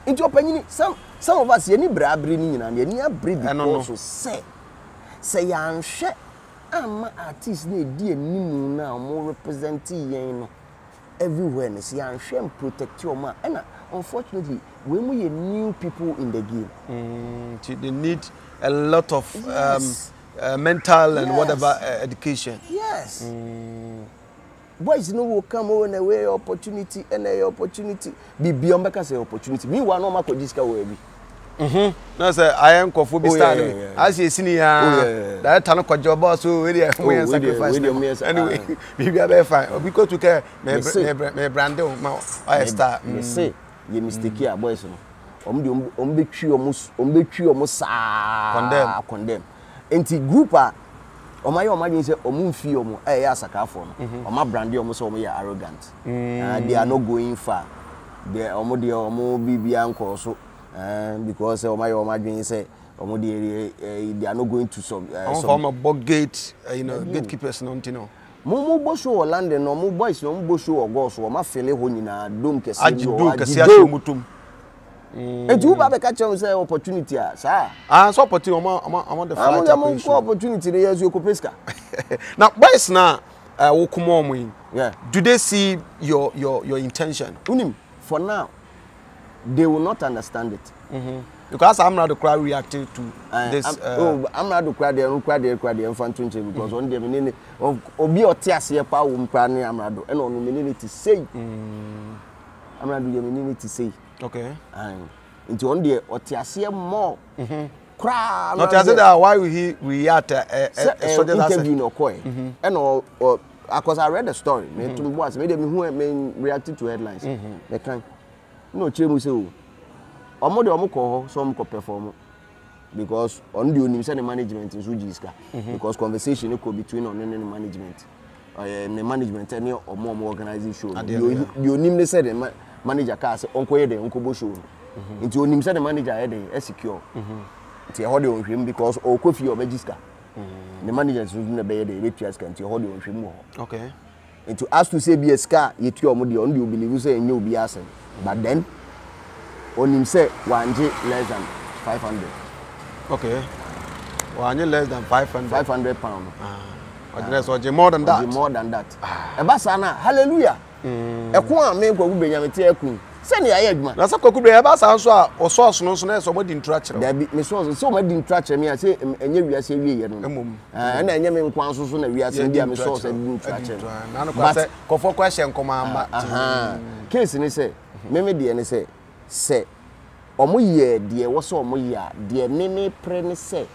In your opinion, some of us, any bravery, any bravery, because say, I'm sure I'm an artist, need dear Nimu now, more representing everywhere. I'm sure I'm protect your man. And unfortunately, when we are new people in the game, they need a lot of mental and whatever education. Yes. Boys no will come on away opportunity and a opportunity be beyond because opportunity. Me one normal could discover we. No sir, I am Kofobi standing. As you see, that time I job also really I sacrifice. Anyway, we be very fine because we care. My brand I start. You see, you mistake here, boys no. Ombe tree almost condemn. Anti groupa. Oma yo imagine say omunfi omo eh ya sakafo no oma brandi omo so omo ya arrogant they are not going far they omo dey omo bibia nko so because oma yo imagine say omo they are not going to some form of bog gate you know gatekeepers no ntino mo bo show Holland no mo boys no mo bo show ogos o ma fele ho nyina dom kese no ajidom kese asomutum and you have a opportunity, sir. I saw opportunity. I'm on the flight. I'm opportunity. Yes, you could pesca. Now, boys, now, yeah. Do they see your intention? For now, they will not understand it. Because Amerado crowd reacted to this. Amerado crowd, they infant because one day we Obi Otias here power umpani Amerado. And on we need to say. Amerado, we need to say. Okay. And into one day, or Tiasia more crowd. Not as that, why we at a sort of interview no coin. And all, because I read the story, made to watch, made them who reacted to headlines. They can't. No, Chemuso. Or more the Omoko, some could perform because on the union management is Ujiska. Because conversation could between on any management and your or more organization. You name said manager car say onko ye dey onko bo show nti onim say the manager ye dey secure nti hold on him because o Kofi o magister the manager so na be ye dey betuas kan nti hold on him o okay nti as to say be a scar ye tu o mo dey on dey believe say enye obi asen but then onim say wanje less than 500 okay wanje less than 500 pound address or more than that ebasa na hallelujah Ekwa me Kweku Benjamin te ekun. Se ne aye aduma. Na se Kweku Benjamin ba san so a ososo no so na so mo di intracture. Da bi me so so mo di intracture me a se enye wiase wiye no. Emom. Na enye me nkwan so so na wiase bi a me so so di intracture. Na no kwa se kofo kwa hye nkoma amba. Aha. Case ni se me me de ni se se omo ye de wo so omo ye a de ne pre ni se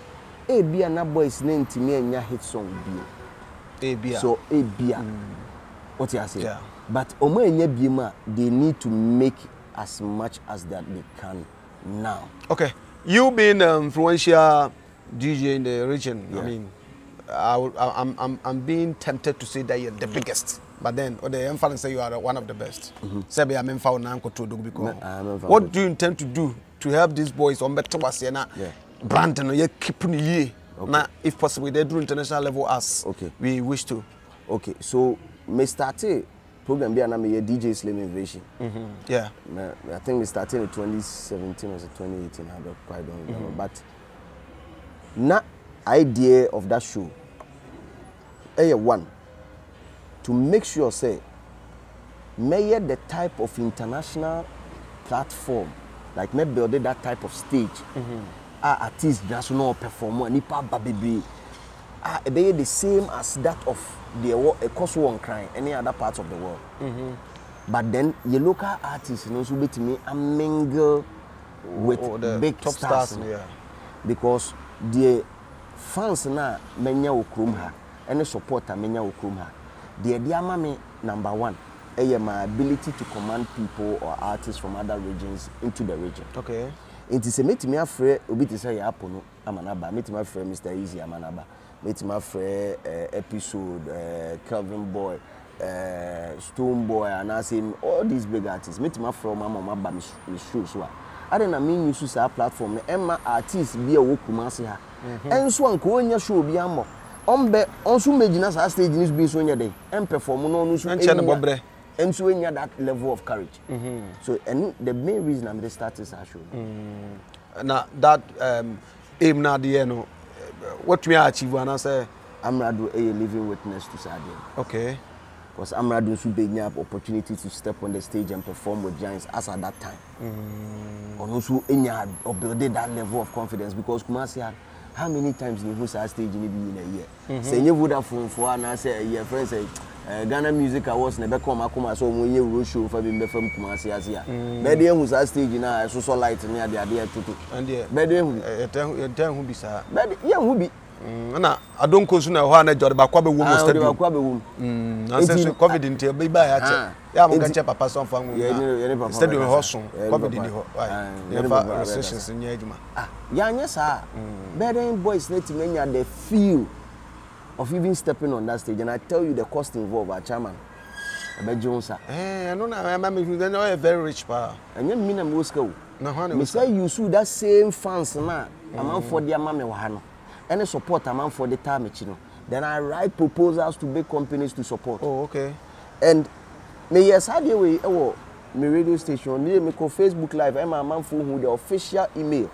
e bia na boys ne ntimi anya hit song bi. E bia. So e bia. What you say? But Oma and Yabima, they need to make as much as that they can now. Okay. You being an influential DJ in the region, yeah. I mean, I'm being tempted to say that you're the biggest, but then or the influence say you are one of the best. Sebi What do you intend to do to help these boys on better wasiana brand and you keep ye na if possible they do international level as we wish to. Okay, so me started program be anam ye DJ Slim Invasion. Yeah. I think we started in 2017 or 2018. I quite don't remember, but na idea of that show one to make sure say may the type of international platform like may build that type of stage artists national performer nipa baby they the same as that of the course one crime any other parts of the world but then your local artists you know so bit me and mingle with the big top stars because the fans na menya okrumha any supporter menya okrumha the dia mama number 1 my ability to command people or artists from other regions into the region. Okay, it is a meet me afre obi to say yapono amanaba meet my friend Mr. Easy amanaba meet my friend episode Calvin Boy Stone Boy and I say all these big artists meet my friend mama ba me show so I don't mean use our platform emma artists be a wokumase ha and so on Konya show be ammo. Also, imagine us stage is being so day and perform no and so any that level of courage. So, and the main reason I'm the status I show now that aim now the end what we are achieving. I say Amerado a living witness to Sadia, okay, because Amerado should be have opportunity to step on the stage and perform with giants as at that time, and also any building that level of confidence because Kumasi had. How many times you host a stage in a year? Say you would have for an answer a year, friends say Ghana Music Awards never come as so when you show for being the film Kumasi as here. Maybe who's a stage in a social light near the idea to do. And yeah, maybe who be sir. Yeah, who be. I don't go sooner. One job about Kwabe woman. I said, COVID in Tail, baby. I am going to Papa some family. Instead of horse, COVID in the recessions in Yajma. Young, yes, sir. Better boys need to many are the few of even stepping on that stage. And I tell you the cost involved, our chairman. Jones, I don't know. I am very rich power. And you mean a Moscow. No, honey, you saw that same fans, man. Among for their mammy Wahano. Any support amount for the time, you know. Then I write proposals to big companies to support. Oh, okay. And me yes, I deal with my radio station. Me go Facebook Live. I'm a man for who the official email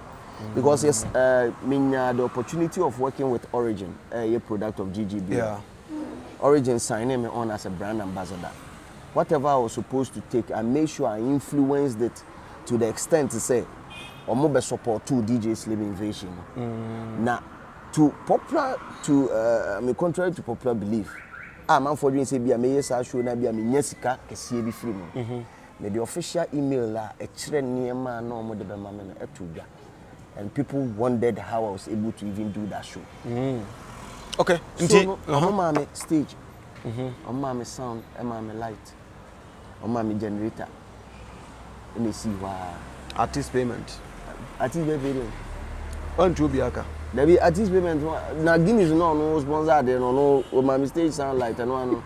because yes, the opportunity of working with Origin, a product of GGB. Yeah. Origin signed me on as a brand ambassador. Whatever I was supposed to take, I made sure I influenced it to the extent to say, or more support to DJ Slim Invasion. Now. Contrary to popular belief, I'm unfortunately say be a mayor show na be a minyesika kesiye bi free mo. Me the official email la actually near man no more the mama etuga, and people wondered how I was able to even do that show. Okay. So I'm on stage, I'm on sound, I'm on light, I'm on generator. Let me see why. Artist payment. Artist payment. On to biaka. There be artist payment. Now Guinness no sponsor there no my mistake sound like and one.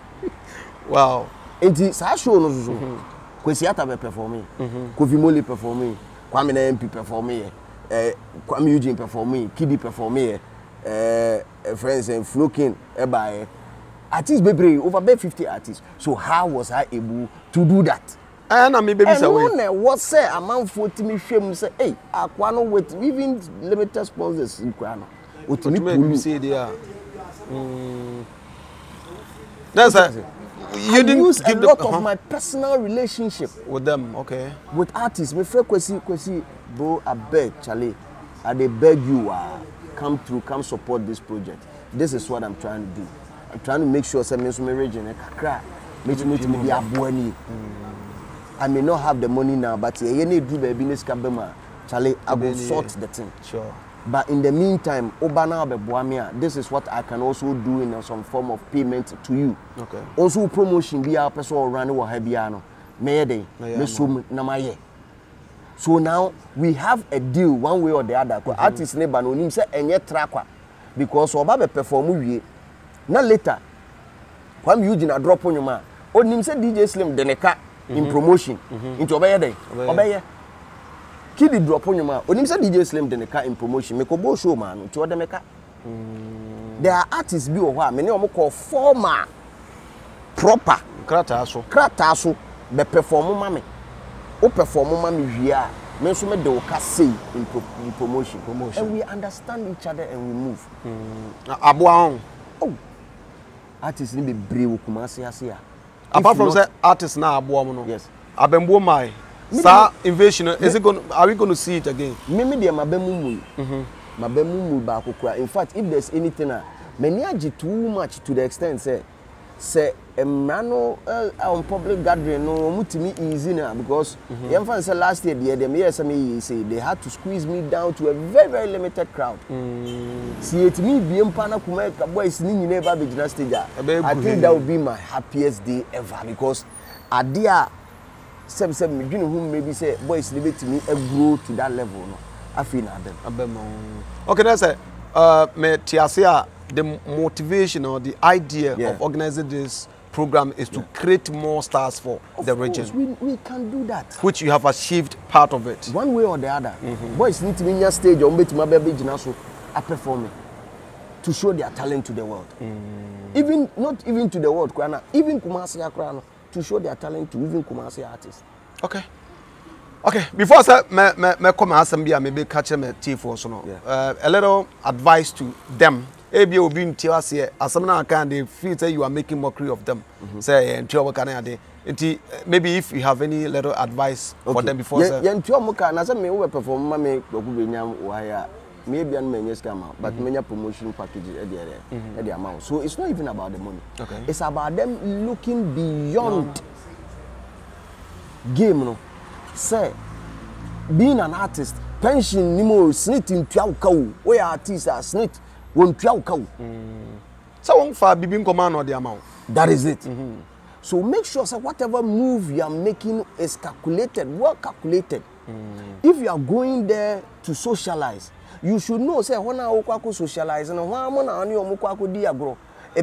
Wow. It is a show no so. Kwesi Ata be performing. Kofi Mole performing. Kwame MP performing. Kwame Eugene performing. Kidd performing. Friends and Flokin by artists baby over 50 artists. So how was I able to do that? And I baby say what say amount 40 me shame say hey akwano with even limited sponsors in kwano otimi say there that's you didn't use give a lot of my personal relationship with them okay with artists me frequency bro I beg Charlie I they beg you come through come support this project this is what I'm trying to do I'm trying to make sure say me so me region e kakra me to be aboani I may not have the money now, but I need to do business. Charlie, I will sort the thing. Sure. But in the meantime, this is what I can also do in some form of payment to you. Okay. Also promotion. Be our person running or heavy ano. May day. May sum na maye. So now we have a deal one way or the other. Mm-hmm. Artist neighbor no him say enye trakwa because oba perform we na later Kwame Eugene a drop on your man. Oh him say DJ Slim Deneka in promotion into obey dey. Obey. Kidd drop on your man. Oh him say DJ Slim Deneka in promotion make obo show man to odemeka. There are artists be owa many omo call former proper krataso be perform mama. O perform mama via men so me de ka say in promotion and we understand each other and we move aboa oh artists ni be brave kuma say ase apart from say artists na aboa mo no yes abembo mai sa invasion is it going are we going to see it again mimi de mabemu mabemu ba kokura in fact if there's anything many age too much to the extent say say Emmanuel on public gathering no mutimi easy now because say last year they had to squeeze me down to a very very limited crowd. See it me being pana kuma boys ni never be stage. I think that would be my happiest day ever because adia 77 me who maybe say boys live to me grow to that level no. I feel na them. Okay that's it. Me tiasia the motivation or the idea of organizing this program is to create more stars for of the region. Of course, we can do that. Which you have achieved part of it. One way or the other. Boys need to be in your stage or meet my baby Jinasu are performing to show their talent to the world. Even, not even to the world, Kwana, even Kumasi Akrano, to show their talent to even Kumasi artists. Okay. Okay, before I say, I come and maybe catch them at T4 or so. A little advice to them. Ebi obi ntiwa se asamna kan dey feel say you are making mockery of them say ntiwa mo kan dey nti maybe if you have any little advice for them before say ntiwa mo kan na say me we perform ma me Kweku benyam waya me bia no menya scam but menya promotion package e dey amount so it's not even about the money it's about them looking beyond game no say being an artist pension ni mo snit ntiwa ka we artist as snit so that is it. So make sure that whatever move you are making is calculated, well calculated. If you are going there to socialize, you should know say when I socialize and when I diagro, a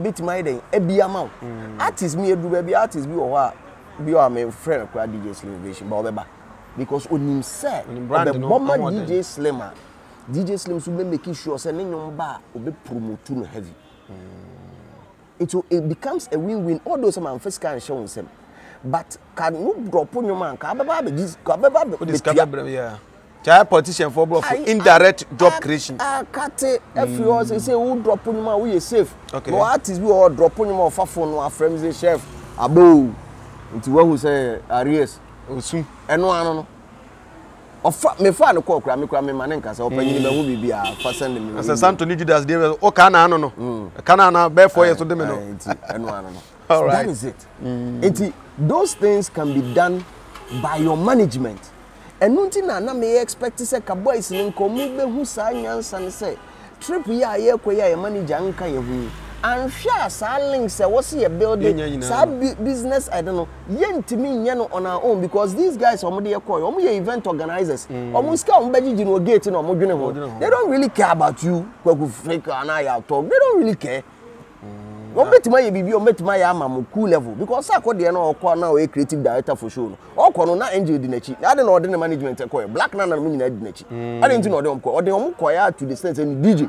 bit my day, a be amount. Artists me do baby artists be or be my friend DJ Slim because on said the bomber DJ Slimmer. DJ Slim should be making sure say your bar will be promoted heavy. It becomes a win-win. All those man first can show them, but can you drop on your man? Can politician for block indirect job creation. I cut it. If you also say who drop on your man, we are safe. Okay. But artists we all drop on your man for phone or friends and chef. Abo, it's what we say areas. Osun. Eno. Me fan ko kra me manenka se opanyini be wo bibia fa send me se santoni Judas dey o ka na ano no ka na na be 4 years to dem no eno ano no all right that is it those things can be done by your management eno ntina na me expect say ka boys nko mu be hu sa nyansa ne say trip ya ye ko ya manager nka ye hu and share sa links say what's your building sa business I don't know yentimi nya no on our own because these guys omo dey call omo your event organizers omo ska omo beji no gate no omo dwene ho they don't really care about you Kweku Flick and Yaw Tog they don't really care omo betima ye bibi omo betima ya amam cool level because akọ dey na okọ na o creative director for show no okọ no na angel di nachi na dey na ordinary management call black na na me nyina di nachi I don't know dem call o dey omo call ya to the sense any DJ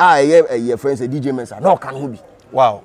your friends a DJ Mensa. No, can who be? Wow.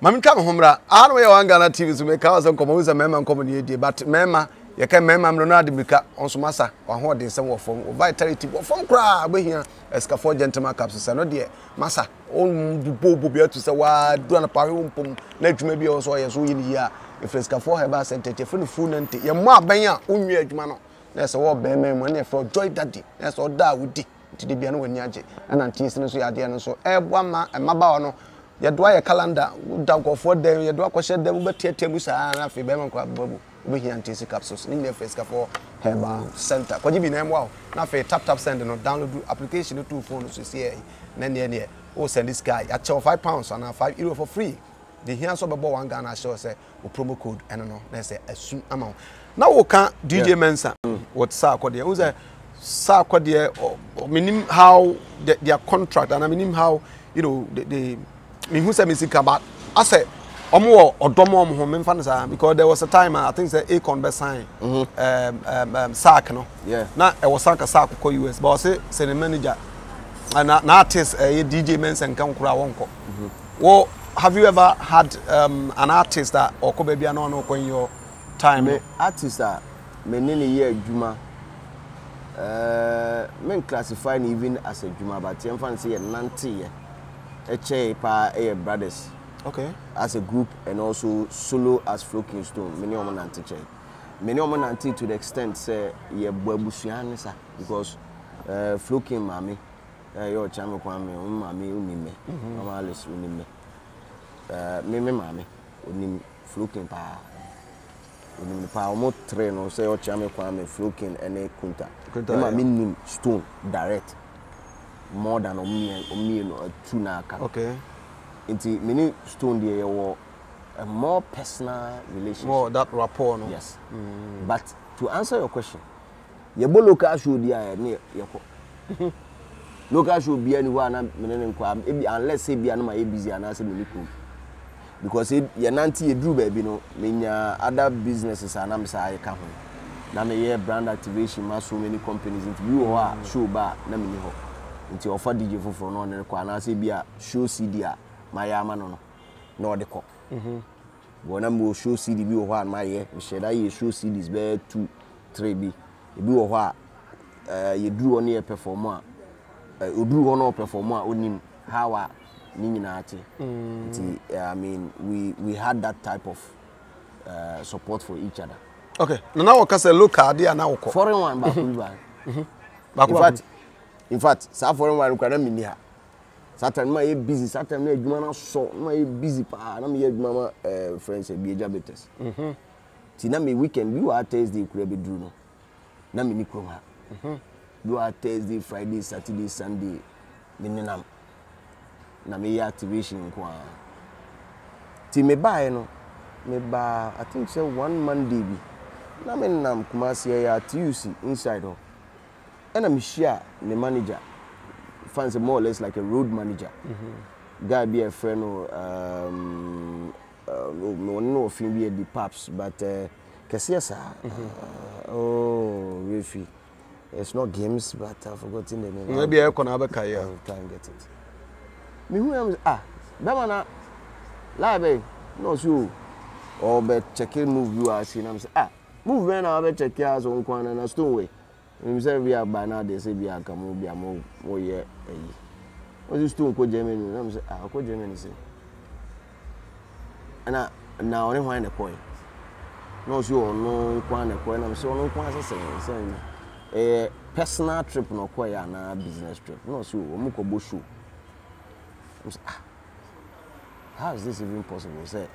Mammy come home, I know One Ghana TV to make us and come with a member and company, but memma, you can member Ronald Bica on some massa or holding some form of vitality. But from cry, we here as Cafford gentleman caps, and no dear massa, own the bow will be able to say, why do a parium pum, let you maybe also as we in here if it's Cafford have us and take a full and your ma banya, unread man. That's all bearman money for joy daddy. That's all that would be. To the piano when Yaji and Antisino, so Adiano, so Ebwama and Mabano, your dry calendar, dog of 4 days, your dog was shed them, but Temus and a Fibam crab bubble, we here anti-capsules in the face for Heba Center. Could you be named wow? Now for Taptap Send or download application to 2 phones to see Nanya. Oh, send this guy at £5 and €5 for free. The hands of a bow and Ghana show say, promo code, and no, let's say a soon amount. Now we can DJ Mensa. What Sarkodie? Who's a Sarkodie? Or meaning how their contract and I mean how you know the mean who said music about I said. Because there was a time I think the Akon best sign sack no yeah now it was sack ko US but I say the manager and an artist a DJ Mensa and Kankura Wonko. Well, have you ever had an artist that or could be an honor in your time? Artist that many year Juma men classified even as a Juma but I'm fancy a 90 a brothers. Okay. As a group and also solo as Rolling Stone. Many women anti-check. Many women anti to the extent say ye buebusiane sa because Rolling mami yo chama Kwame mami unime mama Alice unime me mami unim Rolling pa unim pa omo train or say yo chama Kwame Rolling ene kunta mami nim Stone direct more than omi no tuna ka. Okay. Inti many Stone there were a more personal relationship. More that rapport, no? Yes. Mm. But to answer your question, your local should be anywhere. Local should be anywhere. Unless it be anywhere busy and answer me because it your auntie drew baby no. Many other businesses are not say I come. Now me hear brand activation. So many companies. You are show bar. Now me know. Inti offer DJ for no. Then kwa answer be a show CD. My no, no, the cop. When I will show CDB or one, my year, should I show CDs bear 2, 3B? You do a you drew on your performer, you drew on our performer, only how I mean, we had that type of support for each other. Okay, now I can say, look, I did now foreign one, but in fact, some foreign one can mean here. Sometimes my busy, sometimes I so my busy pa. I'm here, mama. Friends, be diabetes. Tina me weekend. You are Thursday, could be Drew. Na me nikroma. You are Thursday, Friday, Saturday, Sunday. Minenam. Na me activation kwa. Ti me ba eno. Me ba. I think say one Monday bi. Na me nam kumasi ya Tuesday inside ho. Ena me share me manager. Fancy more or less like a road manager. Guy be a friend or no if be the paps, but Kasiasa. Oh, Riffy. It's not games, but I've forgotten the name. Maybe I can have a career. I can't get it. Me who am ah, Bamana Labe, no you. Or bet check it move you are seen. I'm ah, move when I bet check yours on Kwan and a stone way. Himself, we are by now, they say we are coming, we are more yeah. What is to call Germany? I'm saying, I'll call Germany. And I now only find a coin. No, sure, no, quite a coin. I'm so no quite the same. A personal trip, no quite a business trip. No, sure, Mukobushu. How is this even possible? Say,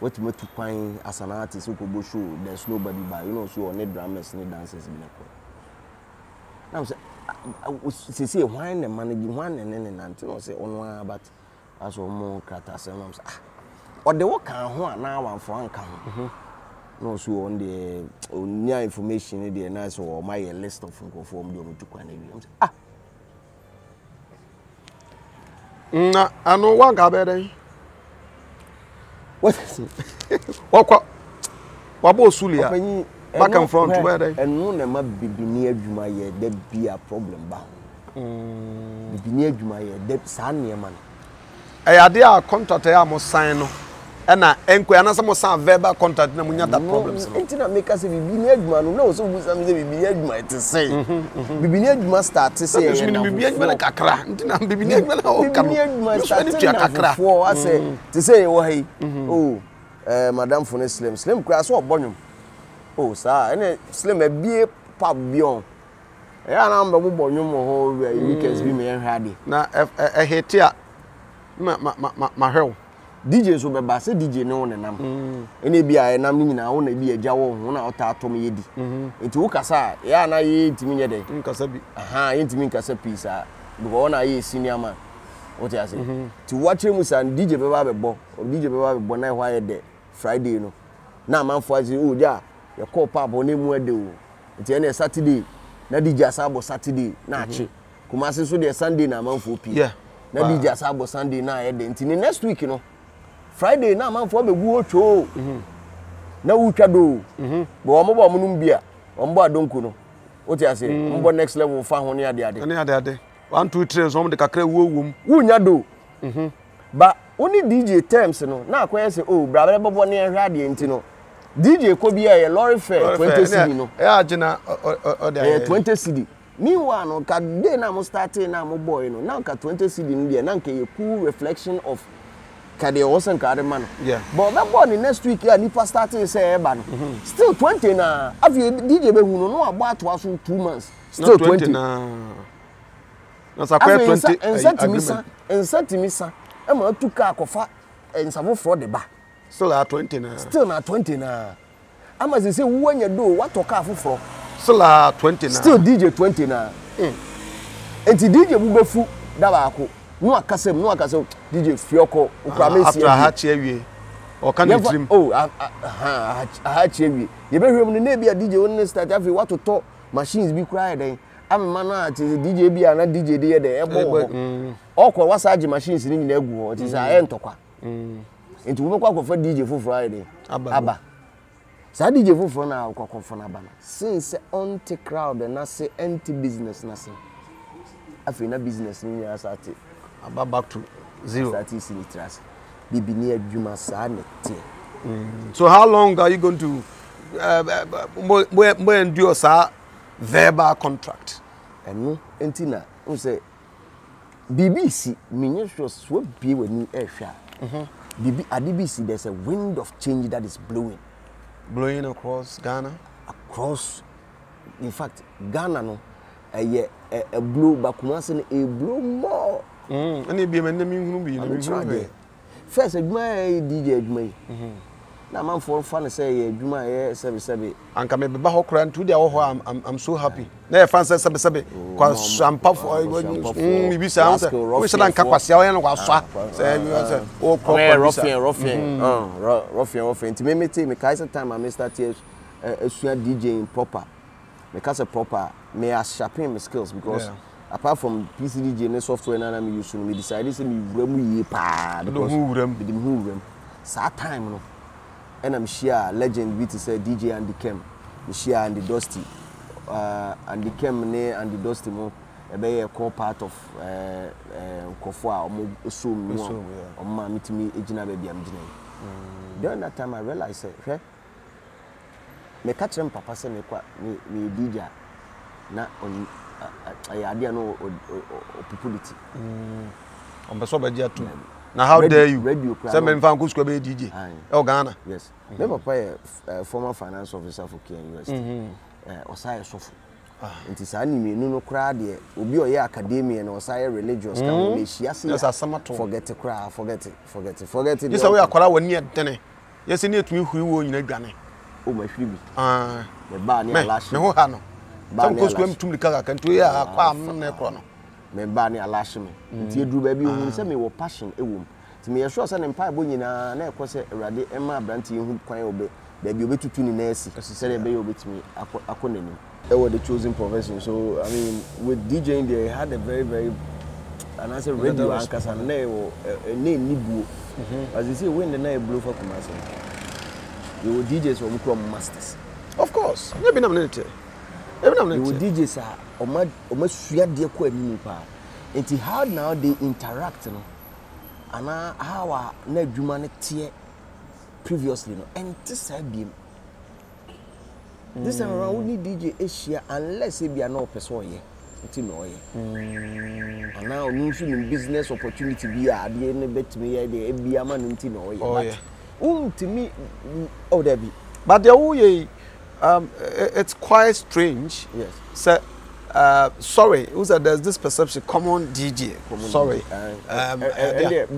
what you to find as an artist, Mukobushu, there's nobody by, you know, sure, no drummers, no dancers in a coin. I'm say why the managing one and then and say on one but as more cratas and I'm or the work can one now and for one no so on the near information the nice or my list of conform you to quite ah no I know one gabbering what is it what was Sulia back and front where they and no never be near you my year there be a problem bound be near you my year that sign your man I idea contact I must sign and I enquire and some sound verbal contact no that problems internet make us be near man no so we some be near my to say be near master to say be near man kakra ntina be near man o kan be near master to say oh hey oh madam for slim crash what bonum. Oh, sir, and slim a beer pub beyond. I number one more weekends we may have. Now, I hate here. My hell. DJs will be bass, DJ known and I'm. And maybe I am in our own, maybe a jaw, one out to me. It woke us out. Yeah, and I ate me a day. Aha, it's me Cassapi, sir. The one I senior man. What I say. To watch him with some DJ Babbo or DJ Babbo when I wired Friday, you know. Now, man, for you, yeah. your copa bonimwedu. It's any Saturday. Nadija Sabo Saturday, Nachi. Kumasi so the Sunday na manfo pi. Yeah. Nadija Sabo Sunday na edentini next week you know. Friday na manfo be wu otwo. Mhm. Na wutwa do. Mhm. Bo omobo omunum bia. Ombo adonku no. What you say? Ombo next level fa ho ne ade ade. Ne ade ade. 1 2 3 so om de kakra wu owum. Wu nya do. Mhm. But only DJ terms no. Na akwa say oh brother bobo ne ehwa ade entino. DJ Kobi a lorry fare 20 cedi no. Eh agina o dey 20 cedi. Meanwhile no ka dey na mo starting na mo boy no. Now ka 20 cedi no dey na nka ye cool reflection of ka dey osan ka dey man. Yeah. But that boy the next week ya nipa starting say e ba no. Still 20 na. Have you DJ be hu no no agba to aso 2 months. Still 20 na. Na sa kwa 20 agreement. Ensatimisa. E ma tu ka akofa ensavo for the bar. Still at 20 now. Still at 20 now. I must say, when you do what to car for? Still at 20 now. Still DJ 20 now. And the DJ will be full. Dabako. No, I can say, DJ Fioko. After I had you. Or can you dream? Oh, I had you. You better remember a DJ only start every what to talk. Machines be crying. I'm a man, it is a DJ be and a DJ there. All what's the machines in the go. It is a end talker. Into we go for DJ for Friday. Abba. So DJ for now go for na bana. Since anti crowd na say anti business na say. Afi na business ni as at Abba back to zero. That is in trust. Bibi ni adwuma sa na tie. So how long are you going to endure sa verbal contract? Enu enti na we say BBC ministry so be we ni ehwa. At DBC, there's a wind of change that is blowing. Blowing across Ghana? Across. In fact, Ghana, no, a blow, but Kumasi, a blow more. First, DJ, now, man, for fun, say, Juma, Sebi. And come back and to the hour, I'm so happy. There, Francis Sebi, because I'm puffed. We say, we shall uncapacitate and was fat. Oh, ruffian. To me, me Kaiser time, I missed that year a swear DJing proper. Because a proper may I sharpen my skills because apart from PCDJ and software and I'm using, we decided to be remu yipa. The who rem. Sad time, no. And I'm sure legend with say DJ Andy Kem, Michelle and the Dusty, Andy Kem ne and the Dusty mo, be a core part of Kofwa or Sum or Ma meet me Ejina baby am Jina. During that time I realized, hey, me catch them papa say me DJ, na on I idea no popularity. On beso badia too. Now how dare you? Some men found good square DJ. Oh Ghana. Yes. My papa a former finance officer for KNUST. Osai sofu. It is any me no crowd here. Obi oye academia and Osai religious can be she as forget to cry, forget it. Yes we akwara wani atene. Yes ni etumi huiwo nyina dwane. O ma hwibi. Ah, me ba ni alashi. Me ho ha no. Some go square tum lika kan to ya akwa am na ekro no. Member ni alashimi nti edru ba bi hu se me wo passion ewum ti me yesho se ne mpa bo nyina na ekose urade ema branti hu kwan obe ba bi obetutu ni na esi se le be yo betimi akonani e were the chosen profession. So I mean with DJing there I had a very and I said radio anchors and name nibuo as you say when the name blow for commercial you will DJs will become masters of course you be na military. You DJ sir, almost swear dear Quenipa. It is how now they interact, and how our net humanity previously, and this I beam. This time around, only DJ Asia, unless it be an old person here. And now, new business opportunity be a DNA bet me, the Abiaman Tino. Oh, yeah. Oh, to me, oh, there be. But there are. It's quite strange. Yes. So, sorry, there's this perception, common DJ. Sorry.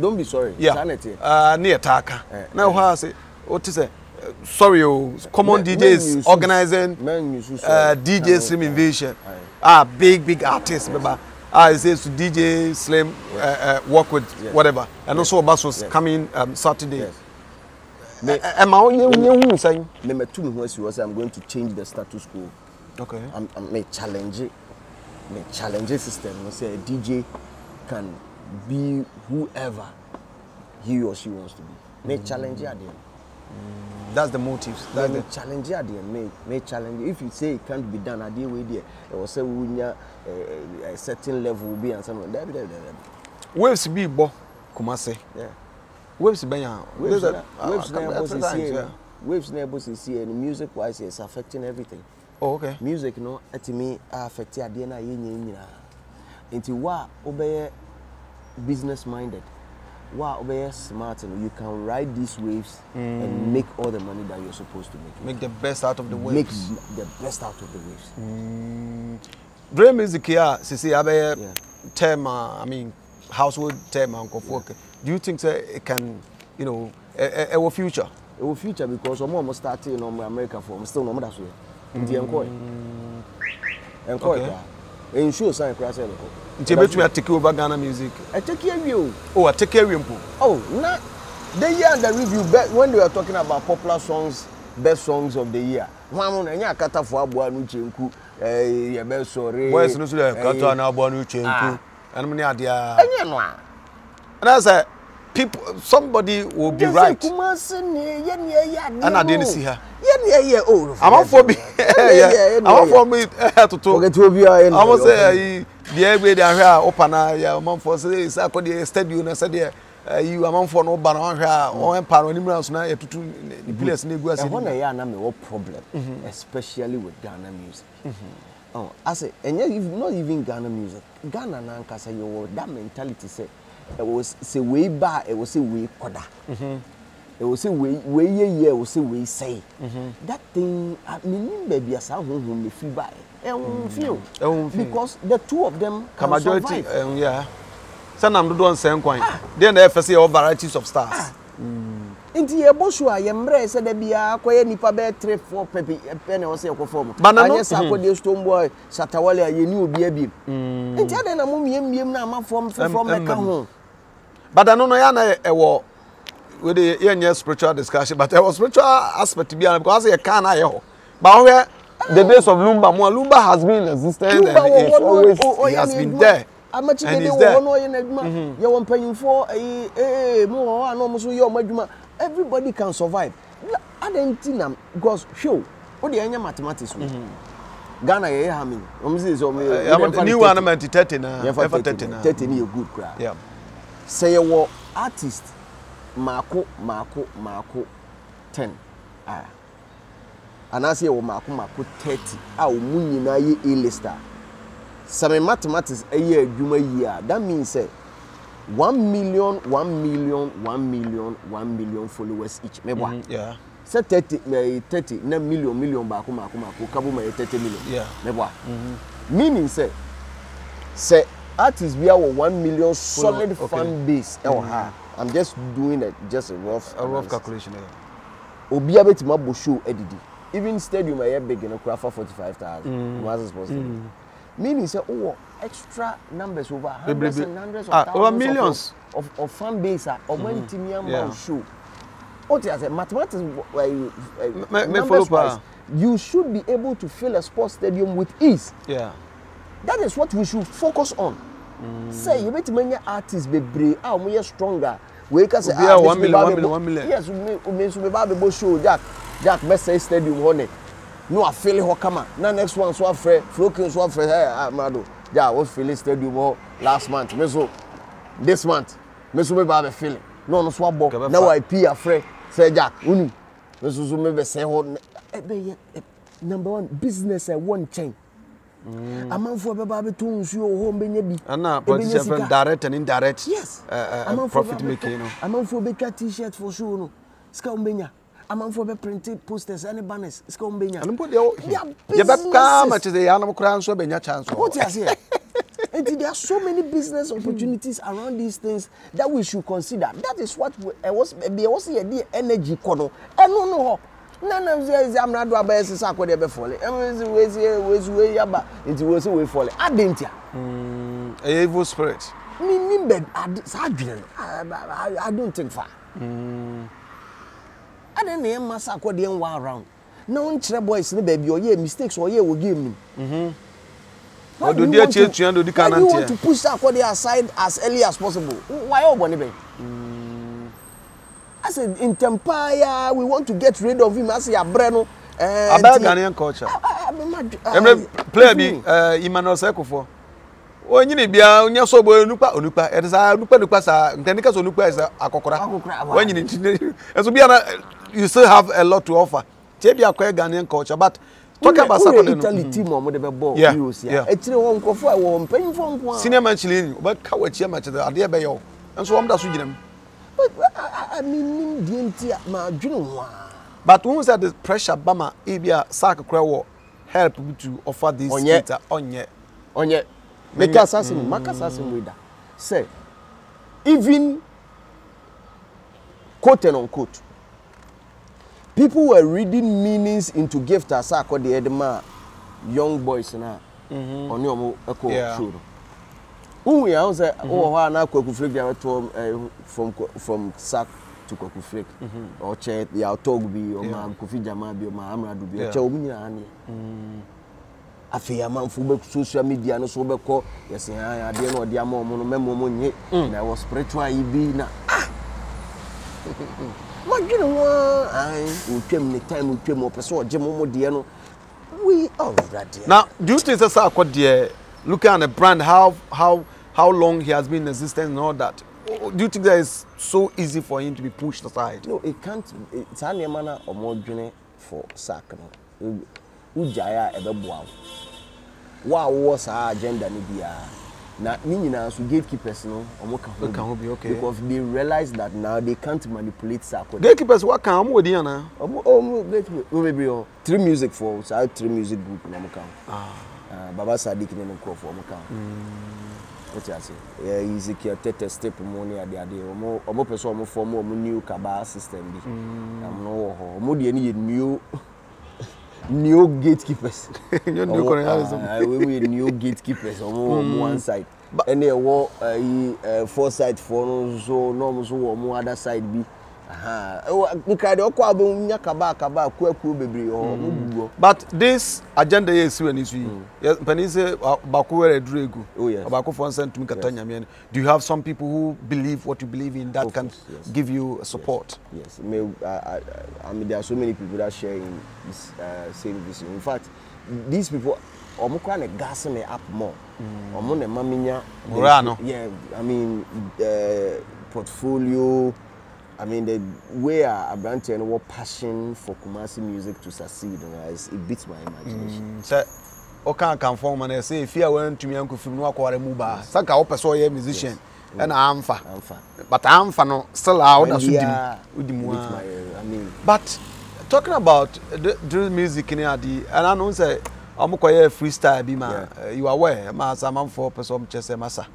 Don't be sorry. Yeah. Sanity. Near Taka. Now, how I say, what is it? Sorry, common DJs organizing DJ Slim Invasion. Big artists. I say to DJ Slim work with whatever. And also, a bus was coming Saturday. I'm going to change the status quo. Okay. I'm challenging. The challenges system. I say a DJ can be whoever he or she wants to be. May challenge at the end. That's the motives. That's the challenge at the end. May challenge. If you say it can't be done, I deal with it. I will say we have a certain level will be and something. Waves be bo, kumase. Yeah. Waves be ya. Waves never see and music wise it's affecting everything. Oh, okay. Music, no, at me affected Adena Yin. Into what obey business minded, what obey smart, and you can ride these waves and make all the money that you're supposed to make. Make the best out of the waves. Make the best out of the waves. Dream music here, Sisi Abe term, I mean, household term, Uncle Folk. Do you think that it can, you know, our future? Our future, because I'm almost starting in America for still no matter what. Ensure sign cross every. I take over Ghana music. I take care of you. Oh, I take care of you. Oh, not the year and the review back when they were talking about popular songs, best songs of the year. One and Yakata for Abu Anuchinku, a best story. Where's Nusuda, Katana Bonuchinku, and Munadia. And as a people, somebody will be right. And I didn't see her. I'm not for me. I'm not for me to talk. I must say, the airway they are open. I'm on for say, I could the stadium. I said, you are on for no banana or empire. I'm not to the place. I want to have a problem, especially with Ghana music. Oh, I say, and yet, not even Ghana music, Ghana Nanka say, you that mentality say, it was say way back, it was say way koda. It was say way yeah, it was say way say. That thing, I mean, baby, I saw whom feel by. Because the two of them can majority, yeah. Some of them don't same coin. Then the FSC all varieties of stars. Inti eboshua yemre se de bia koye nipa be 3-4 pepe e na o se ekoform. Anye sakode Stone Boy Satawale ayeni obi abim. Inti ade na mo miemiem na amafom form meka ho. But no ya na e wo we dey yenye spiritual discussion but e was spiritual aspect bia because e can na ye ho. But where the base of Lumba mo Lumba has been existing and always he has been there. Amachi de wo no ye na aduma ye wo mpanyimfo mo wa no mo so ye o maduma. Everybody can survive. I don't think I'm God's show. What the any mathematics? Ghana, yeah, I mean, I'm saying so. New animal, 13 is a good crowd. Yeah. Say you were artist, Marco, 10. Ah. And I say you Marco, 30. Ah, we na ye illustrator. Some mathematics a year, you may year. That means 1 million followers each. Maybe yeah. Say 30, 9 million baku. Kabu may 30 million. Yeah. Maybe meaning say artists we have 1 million solid fan base. I'm just doing it, just a rough calculation. Obi abeti ma bushu edidi. Even stadium I have big in Accra 45,000. Was supposed. Meaning say oh. Extra numbers over hundreds and hundreds of thousands over millions of fan base are when Timian will show. What is it? Mathematics, numbers-wise, you should be able to fill a sports stadium with ease. Yeah, that is what we should focus on. Say you bet many artists be brave, we are stronger. We can say 1 million. Yes, we have a show that best stadium honey. No, I feel it. Come on, now next one so afraid, Flokin so afraid. Hey, Amerado. Yeah, I was feeling stadium last month. Meso, this month, Meso me have feeling. No swap box. Now I pee afraid. Say Jack, unu. Meso so me be say hold. Number one business I one chain. A man for be two show home be nebi. Anna, but different direct and indirect. Yes. Profit making. A man for be cut t-shirt for show no. Ska umbenya. I'm on for the printed posters and banners. It's going to be. I'm going to be. There are so many business opportunities around these things that we should consider. That is what I was. There was the energy corner. I don't know. No. I'm not doing business. I'm going to be falling. It was way falling. I didn't hear. Evil spirit. I don't think far. and then massa called the one round. No boys in the baby or ye mistakes or ye will give me. Why do you want to push that code aside as early as possible? Why all Bonnie? I said in Tempaya, we want to get rid of him. I say Abreno. About Ghanaian culture. Player be Emmanuel Sekufo. Oh, you need be a new so boy. Onupa. It is a Onupa sa. Technically, Onupa is a akokora. When you need, and so be you still have a lot to offer. Maybe acquire Ghanaian culture, but talk about something. Italy team or whatever ball. Yeah, yeah. Actually, one coffee, one penny from one. Senior manchilin, but Kawachi match the idea by you, and so I'm just with them. But I mean, DMT, my junior. But once that the pressure, Bama, Abia, Saka, Crow, help me to offer this data on yet. Make assassin, make assassin with that. Say, even quote and unquote. People were reading meanings into gift as I call the Edema young boys now. On your echo show. We are also, oh, now Kweku Flick, they are from sack to Kweku Flick. Or chair, the Yaw Tog be, or my Kofi Jama be, or my Amerado be, or Chowmina. I fear man for social media and so be called. Yes, I didn't know the amount of money. I was spiritual, I be now. You know what? We came the time we came up. So we already. Now, do you think that's what the looking at a brand how long he has been in existence and all that? Do you think that is so easy for him to be pushed aside? No, it can't. It's only a manner of more journey for Sakno. Ujaya Ebebuau. What was our agenda? Now, meaning as we gatekeepers, no, okay. Because they realize that now they can't manipulate Sarko. Gatekeepers, what can we do now? Oh, three music for us. I three music group in Amakam. Baba Sadiq in Amakam for Amakam. What you say? Yeah, he's a tete step money at the idea. Omo person omo form omo new kabah system bi. I'm not oh. Omo di any new. New gatekeepers. We new gatekeepers on one side. But any war, foresight for so normal so on other side be. But this agenda is when it's you. Yes, Penise Bakuere Drego. Oh yes. Baku for instance to Katanya. Do you have some people who believe what you believe in that can give you support? Yes. I mean there are so many people that share in this same vision. In fact, these people Omukwane gas me up more. Omune maminya. Yeah, I mean portfolio. I mean, the way Abrante and what passion for Kumasi music to succeed, it beats my imagination. So, Okan can form and say, if you went to me, Uncle Fimua Kwaremuba, Saka Opesoye musician, and Amfa. But Amfa no, still out as I mean. But talking about drill music in Adi, and I know say, I'm a freestyle, Bima, you are aware, Massa, I'm for Person Chess Massa.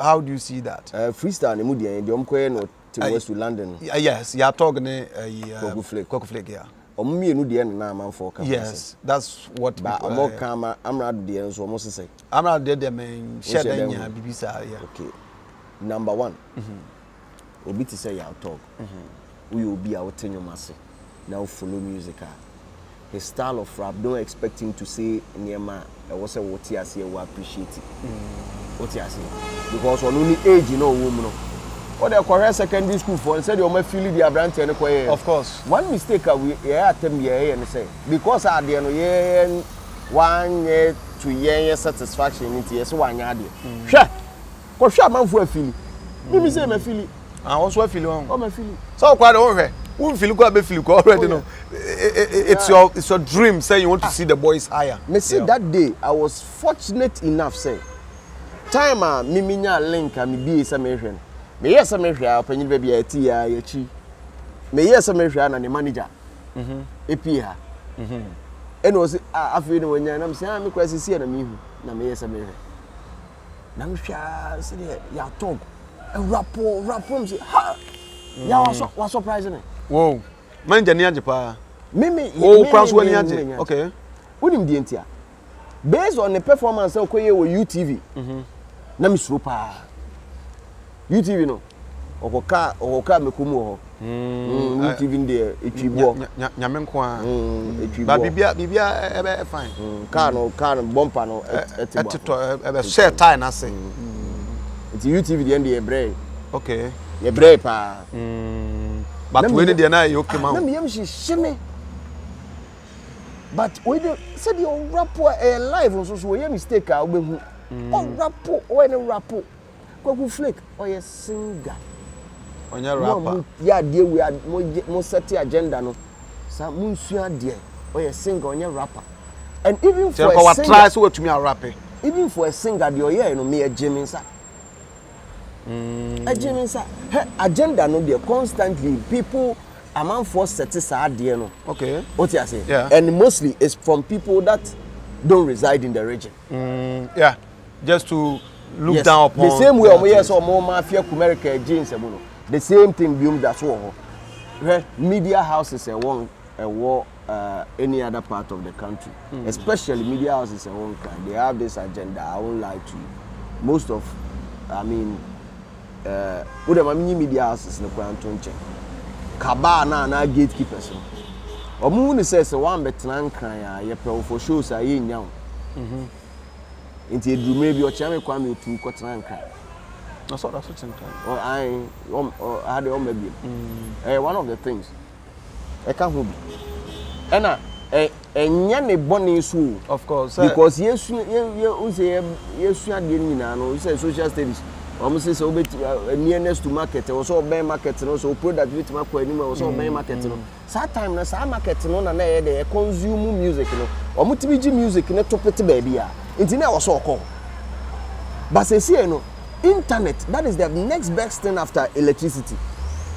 How do you see that? Freestyle, I'm going to West to London. Yes, you are talking Kweku Flick, yeah. Yes, that's what. But I'm not calm. I'm not there, so I'm not saying. I'm not there, man. Share that, BBC, yeah. Okay. Number one, we be to say you talk. We will be out in your master. Now follow music. His style of rap, don't expect him to say Nema. I was saying what he has here, we appreciate it. What he has here, because on only age, you know, woman. Or they acquire secondary school for and said you must feel the brand and acquire. Of course. One mistake we attempt here and say because at the end of 1 year, 2 year satisfaction in it. So 1 year. Sure, because sure man for feel. Me say me feel. I also feel one. Oh me feel. So quite over. Already know. It's your dream, say you want to see the boys higher. Me see that day, I was fortunate enough, say. Time miminya link and me be some Asian. Me yes some Asian, I open baby a tea, a chi. Me yes some Asian and the manager. Epiha. And was I feel when I'm saying I'm quite sincere and me. Now me yes some Asian. Now me say Yaw Tog. A rapper, say ha. Yeah, what's surprising me? Whoa, man, Janiaji pa. Mimi, oh, Cross Janiaji. Okay. What him DNT? Based on the performance of Koye with UTV, na mi super. UTV no. Okoka mekumu ho. Not even there. It's walk. But Bibia, fine. Car, bumper, no. It's share time, I say. It's UTV the end of the okay. The break, pa. But when they are you come out. Me. But when they said you rap live, also so you mistake. I will. Oh rap, oh any rap, Kweku Flick, oh yes singer. On your rapper. Yeah, dear, we are more set agenda no. So Monsieur dear, oh yes singer on your rapper. And even for a singer, tries what to me a rapper. Even for a singer, the year no me a Jimmy sir. Agenda sir, agenda no dear constantly people. Amount for statistics are there no. Okay. What you say? Yeah. And mostly it's from people that don't reside in the region. Yeah. Just to look yes. down upon. The same way we yes or more mafia America James Ebuno. The same thing Bium that's war. Media houses are one a war any other part of the country. Especially media houses are one kind. They have this agenda. I won't lie to you. Most of I mean media houses in the country. Kabana na gatekeepers. Omu says one betran cry ye for shows are ye nyaw. Into do maybe or chame Kwame to Kotran cry. That's what I said sometimes. Or I had your maybe. One of the things. I can't hope. And a bonny so of course because yes you say social studies. Almost a bit nearness to market. Also bear market and also product with my anymore. Also bear market. Sometimes I market on an air they consume music. Or multi music in a topic baby. It's in our so called. But say, see, no internet that is the next best thing after electricity.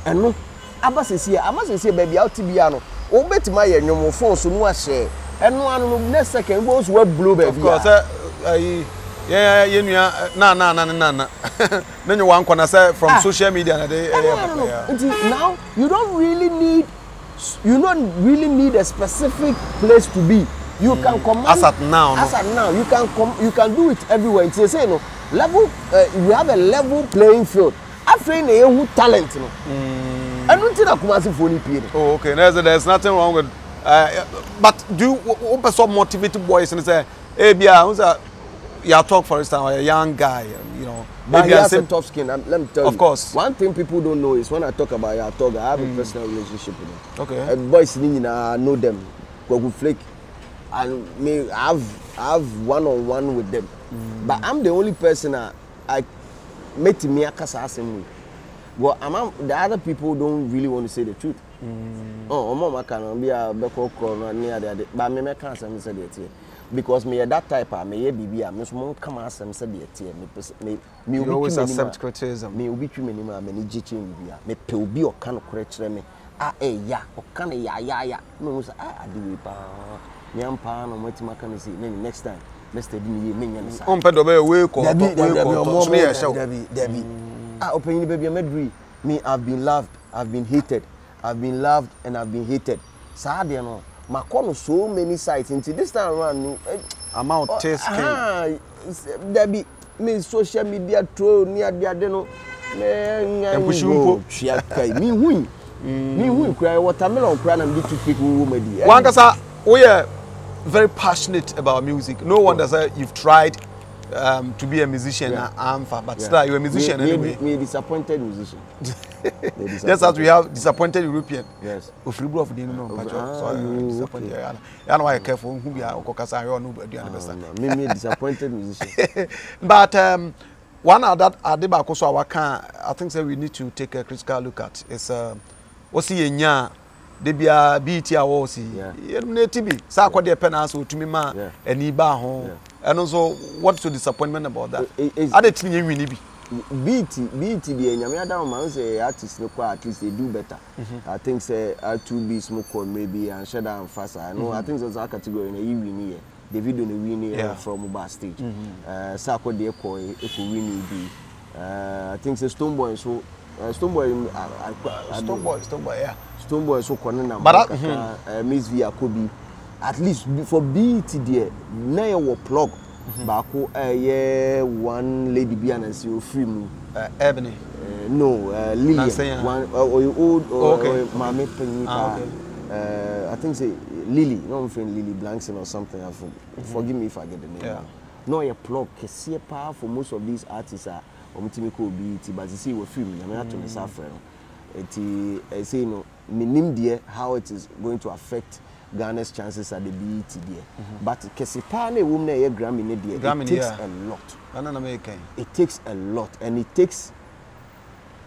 And no, I must say, baby, out to be ano. Oh, bet my no phone so no share. And one next second goes web blue baby. Of course, I. Yeah, yeah, no. Then you want to say from social media. No. Now you don't really need, a specific place to be. You can command. As at now, you can do it everywhere. It's say no level. We have a level playing field. I feel a who talent. No, I don't think I come as a phony period. Oh, okay. There's nothing wrong with. But do you some motivated boys and say, hey, Bia, who's that? Yaw Tog, for instance, a young guy, you know. But he has a tough skin. Let me tell you. Of course. One thing people don't know is when I talk about Yaw Tog, I have a personal relationship with them. Okay. And boys, I know them. Kweku Flick. And me, I have one-on-one with them. But I'm the only person I met in Miakasa. Well, the other people don't really want to say the truth. Oh, I can't be a Beko near the. But I can't say the truth. Because me that type of me BB I'm not come as I'm said me you always accept criticism me obi twi minima me ni giche bibia me pe obi o kan krekere me a eya o kan ya no say I do pa me am pa no matima kan say next time Mr. Dini me nyan say on pe do be we ko to me ya show David open ni baby medri me I've been loved I've been hated I've been loved and I've been hated sad you know I call so many sites until this time around. I'm out testing. There be me social media troll near the adeno. Me win cry watermelon cry and little people who Wankasa, we are very passionate about music. No wonder that you've tried to be a musician. But still, you're a musician anyway. Me disappointed musician. Just as we have disappointed European. Yes. If you of the no, so you disappointed. I know I careful who we are. Okokasa, you know, do understand? Me disappointed musician. But one other adeba koso awaka. I think that we need to take a critical look at. It's osi enya debia BET awosi. Yeah. Ne tibi sa akode penance otumi ma aniba ho. And also, what's the disappointment about that? I don't think you will be. BET, the artists at least they do better. I think say R2B smoke or maybe and shut down faster. I know I think that's our category in a win here. The video in win here from Uba stage. Sako de Koi if we win be. I think say Stone Boy so Stone Boy, yeah. Stone Boy so Kwanana Miss Via Kobi. At least for BET there, now we plug. But I one lady be and see you free me. Ebony. No, Lily. Old or Mame Penny. I think say Lily. No, I'm saying Lily Blankson or something. Forgive me if I get the name. Yeah. No, your plug. Cause power for most of these artists are omtimiko BET, but you see we film. I mean, I told myself, I say no. Minim there how it is going to affect Ghana's chances at the BET there. But cause power ne woman here Grammy ne there. It takes a lot. It takes a lot, and it takes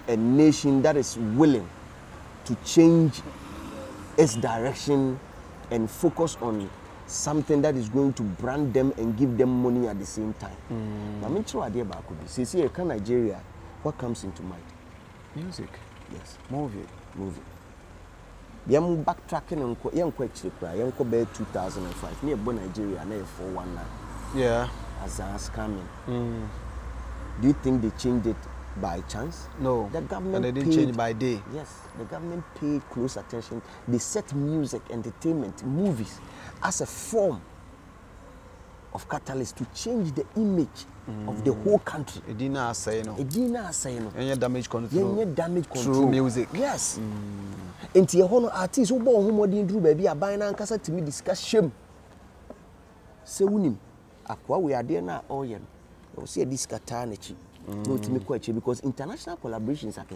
a nation that is willing to change its direction and focus on something that is going to brand them and give them money at the same time. I mean, true idea about could be. See, can Nigeria? What comes into mind? Music. Yes. Movie. We are backtracking on. We are actually crying. We are back 2005. We are born Nigeria. Now 419. Yeah. Azan's coming. Do you think they changed it by chance? No. The government. And they didn't change by day. Yes. The government paid close attention. They set music, entertainment, movies as a form of catalyst to change the image of the whole country. Edina Asayeno. And damage control. Through music. Yes. And the whole artist who born who didn't do baby are buying and cast to me discuss shame. Say unim. Akwa we are there now. Oh yeah. You see this katanichi. No, to me quite because international collaborations are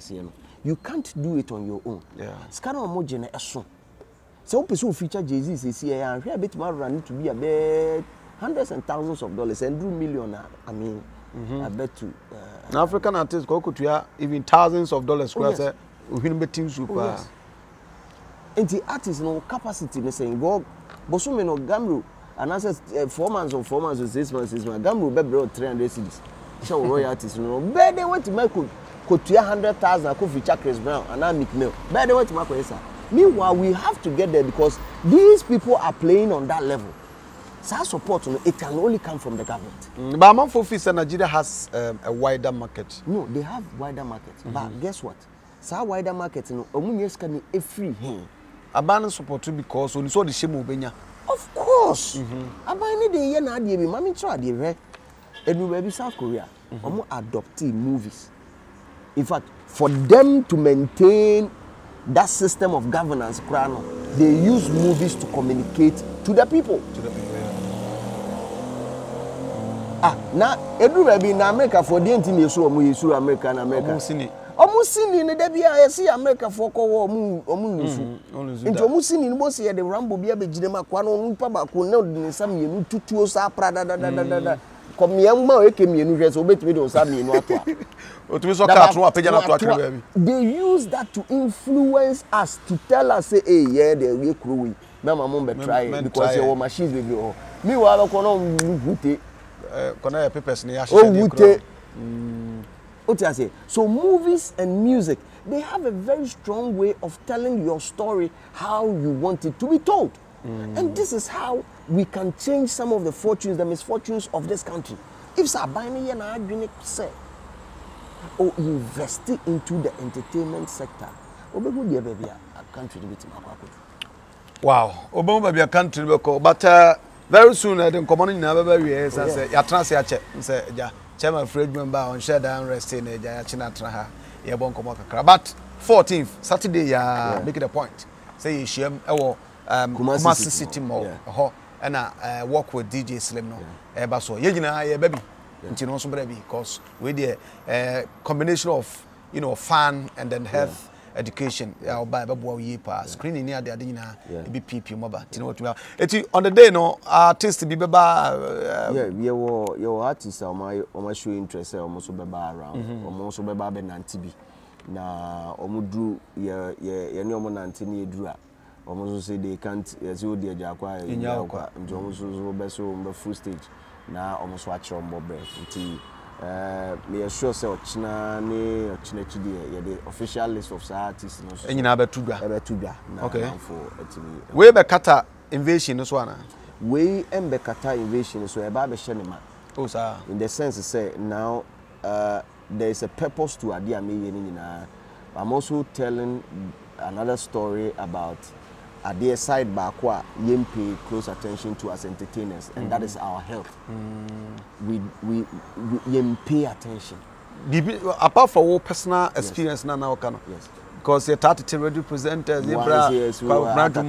you can't do it on your own. Yeah. It's kind of more generation. Some people feature Jay-Z say, "See, I am a bit more running to be a bit hundreds and thousands of dollars and do million. I mean, I bet to African artists go to have even thousands of dollars. Yes. And the artists no capacity. They say, "Go, bosu me no gamru." And I says, four months or six months. Gamru be brought 300 cities. So royalties, you know. But they went to make 200,000. I could feature Chris Brown and I make mail. But they went to make it. Meanwhile, we have to get there because these people are playing on that level. So our support, you know, it can only come from the government. But among Fofis, Nigeria has a wider market. No, they have wider markets. But guess what? So wider market, you know, yes can be free. Abana support you because only so the shame of Benya. Of course. Abana the year na di be. Mami try di re. Anywhere in South Korea, we adopt movies. In fact, for them to maintain that system of governance, they use movies to communicate to the people. To the people, yeah. Now everywhere in America for the entire America. Omusini ne debia yesi America for kowo omu nusu. Nti omusini ni bosi ye de Rambo bia begire makwa no nipa ba ko ne odin sam ye nu tutuo sa prada da. They use that to influence us, to tell us, say, hey, yeah, they're going to my mom will try it because your machines will be all. Meanwhile, so movies and music, they have a very strong way of telling your story how you want it to be told. And this is how we can change some of the fortunes, the misfortunes of this country. If Sabine and Agrinik say, or invest into the entertainment sector, a country with wow, a country but very soon I don't come on in another year. I say, Yatrasia, Chairman Fred member on share down rest in a China Traha, Yabonkomaka. But 14th, Saturday, make it a point. Say, shame, Kumasi City Mall. And I work with DJ Slim now. But so, baby, because with the combination of fun and then health education, I'll buy a screening near the Adina, BPP mobile. You know what we are. On the day, no artist be beba. Yeah, your artists are my show interest. Almost beba around. Almost beba benantibi. Na omudru ye ni omo nantini edura. Almost say they can't as you dear Jaguar in Yauka, and Jones on the full stage. Now almost watch your mobile tea. May assure China, the official list of artists, and you have a tuga. Okay, for way Bekata invasion is one way and Bekata invasion is where Baba Shenema. Oh, sir, in the sense, say now there is a purpose to Adia me. I'm also telling another story about. At their side, Bakwa, you pay close attention to us entertainers, and that is our health. We pay attention. apart from your personal experience now, yes. Because you're 30 radio presenters,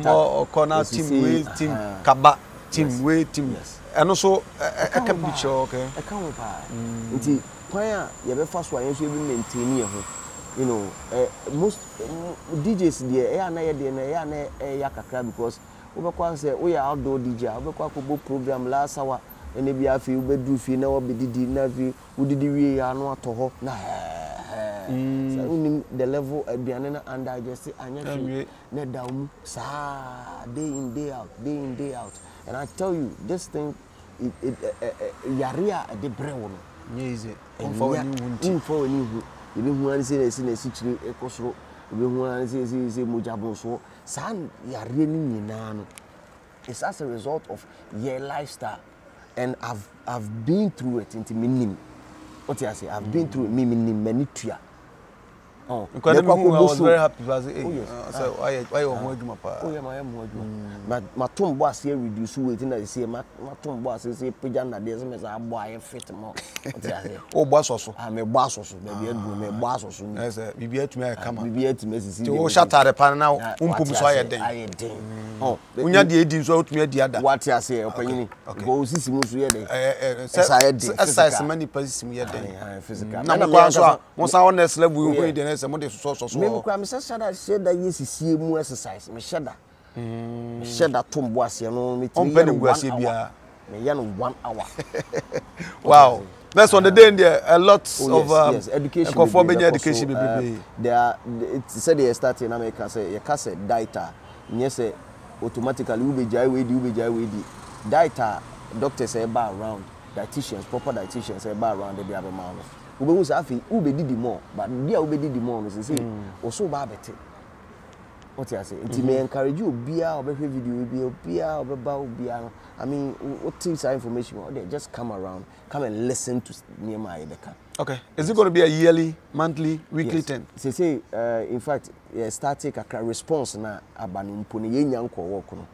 or corner team way, team kaba, team way, team. And also, I can be sure. Okay. I can't remember. Choir, you have first one. You maintain here. You know, most DJs there, they are because we say we are outdoor DJ. We go program last hour. And if you have you do now, be the we are not to nah. So the level at the under just say, net down, sa day in day out, day in day out. And I tell you, this thing, it yarea the brain. Yes, you been one say the situation ecosro, you been one say mujabo so san ya really nano. It's as a result of your lifestyle. And I've been through it into minim. What I say, I've been through minim many tia. Oh, because I was very happy because so I was my pa. Oh yeah, my am hojuma. But my tum boss here reduce weight and I say my tum boss say pejana dey say I boy fit more. What I say. Oh boss so. I me boss so, be e do me boss so. I say bibi etumi I come. Bibi etumi sisi. To shatare pan now, umpum so aye den. Aye den. Oh, unya dey edin so utumi dey ada. What I say, opanyini. Go sisi mo so here den. Exercise many physical here den. Physical. Na kwa so, mo say honest level we dey. Somebody source or I said that yes, see more exercise. That tomb was no 1 hour. Wow, that's on the day in there. A lot of education, conforming education. There are it said they start in America, say, cassette, dieta, yes, automatically you be dieta, doctors say bar around, dietitians, proper dietitians say bar around the other man. Ube was happy, Ube did the more, but dear Ube did the more, Mrs. C. Or so barbet. What I say, it may encourage you, beer, or baby video, beer, or bow, beer. I mean, what things are information? Or they just come around, come and listen to near my Edeka. Okay, is it going to be a yearly, monthly, weekly thing? Yes. Say, in fact, starting a response now about Impuni Yanko Walker.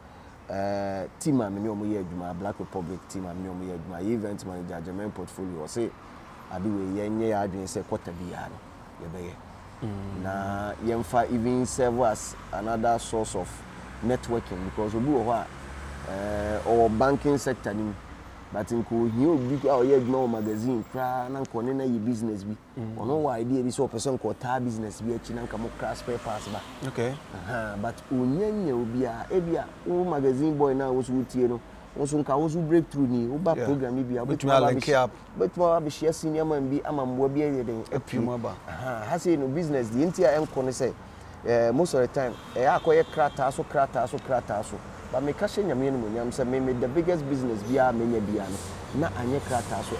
Team I'm my Black Republic team I'm my event manager, German portfolio, say. I do a quarter now, even serve as another source of networking because we do our banking sector. But in our magazine, business. No idea this person called business, we come crash papers. Okay. But we magazine boy now was with you. Also, breakthrough ni program be but share senior man be no business the entire say most of the time krata so but me cash me the biggest business be na anye krata so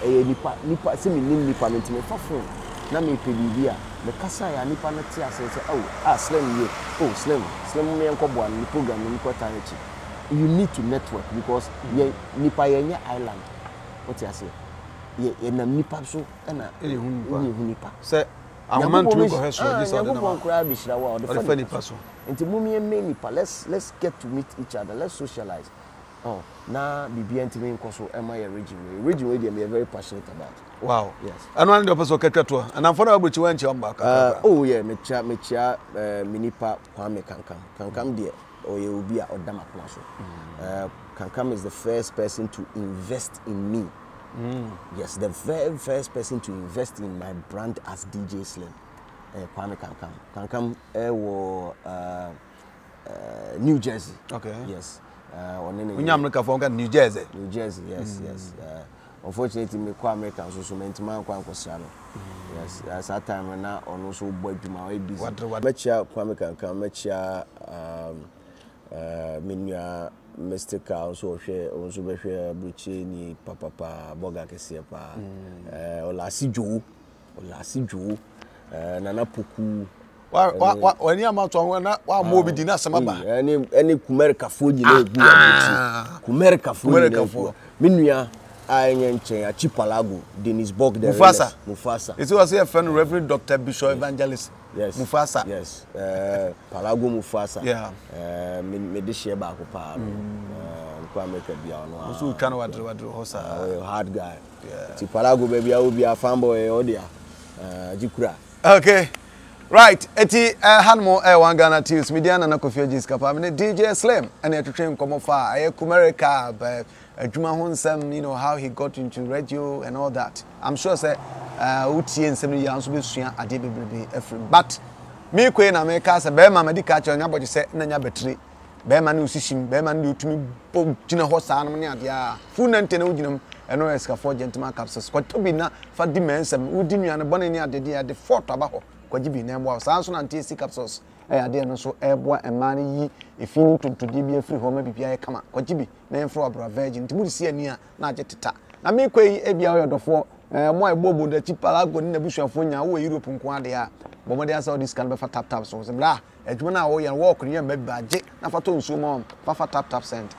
nipa se me nim nipa no me fofo na me pe bibia me kasa ya nipa no ti ase say slim me enko bo an program ni ko ta. You need to network because you nipa yenya island. What you say? You nipa so na nipa. Say I want to go here so this other nipa. Let's get to meet each other. Let's socialize. Oh, na BBN team in Koso am I region. Region where they are very passionate about. Wow. Yes. And one of the person ketwa. And I'm for about to went back. Oh yeah, me cha nipa Kwame Kankam there. Or you will be at Odama Plaso. Kankam is the first person to invest in me. Yes, the very first person to invest in my brand as DJ Slim. Kwame Kankam. Kankam was New Jersey. Okay. Yes. New Jersey. New Jersey. Yes. Yes. Unfortunately, me Kwame Kankam so many times Kwame Kosano. Yes, at that time now on also boy Juma we busy. Mecha Kwame Kankam. Mecha. Minya mistake also share bruche ni papa boga kesi pa olasiju nana puku wa ni amato ho na wa mo bi di na semaba eni kumerika fo ji na egu abuti kumerika fo minya ayenche achipalago Denisburg there Mufasa it was a friend Reverend Dr. Bishop Evangelist. Yes. Mufasa. Yes. Palago Mufasa. Yeah. Me de share back pa. Kwame Kabia no. So can wadro hosa. Hard guy. Yeah. Ti Palago baby I will be a fanboy odia. Jikura. Okay. Right. Eti Hanmo One Ghana TV. Media na Kofi Eugene Skapa. I mean DJ Slim and the train come far. I America but Juma Honsem, you know how he got into radio and all that. I'm sure say Uti and 7 years will be sua adebibebe every. But me kwey na me ka say be ma medi catch on about say na nya battery. Be ma no usishim, be ma no utumi bo gina ho saa no ne adia. Fu nante na uginam eno eska for gentleman capsules. Ko to bi na fa di mensem, udi nuane bone ne adede ade foto aba ho. Ko ji bi na mwa saa so na ante si capsules. E ade no so eboa emane yi efini tuntudi bi afri ho ma bibia ye kama. Ko ji bi na enfro abra virgin, timuri si ani a na age teta. Na me kwei ebia oyodofo mo ebobo da ti palago ni na busuafo nya wo Europe nko ade a. Bomode asa odis kan be fa tap so se bra. Adwuma na wo yan work ni yan mabage na fa to nsuo mo fa fa Taptap Send.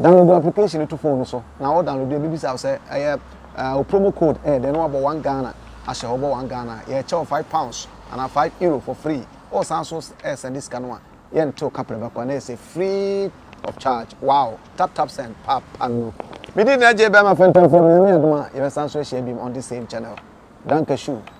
Download application to phone so. Na wo download e bibisa se eh promo code eh then wo One Ghana. Ashe wo One Ghana. Ye check £5 and a €5 for free. Or Samsung S and this can one. Ye nto kapre ba kwa na say free of charge. Wow. Taptap Send pap and me did na je be ma fan fan for me aduma. Ye Samsung share beam on the same channel. Danke schön.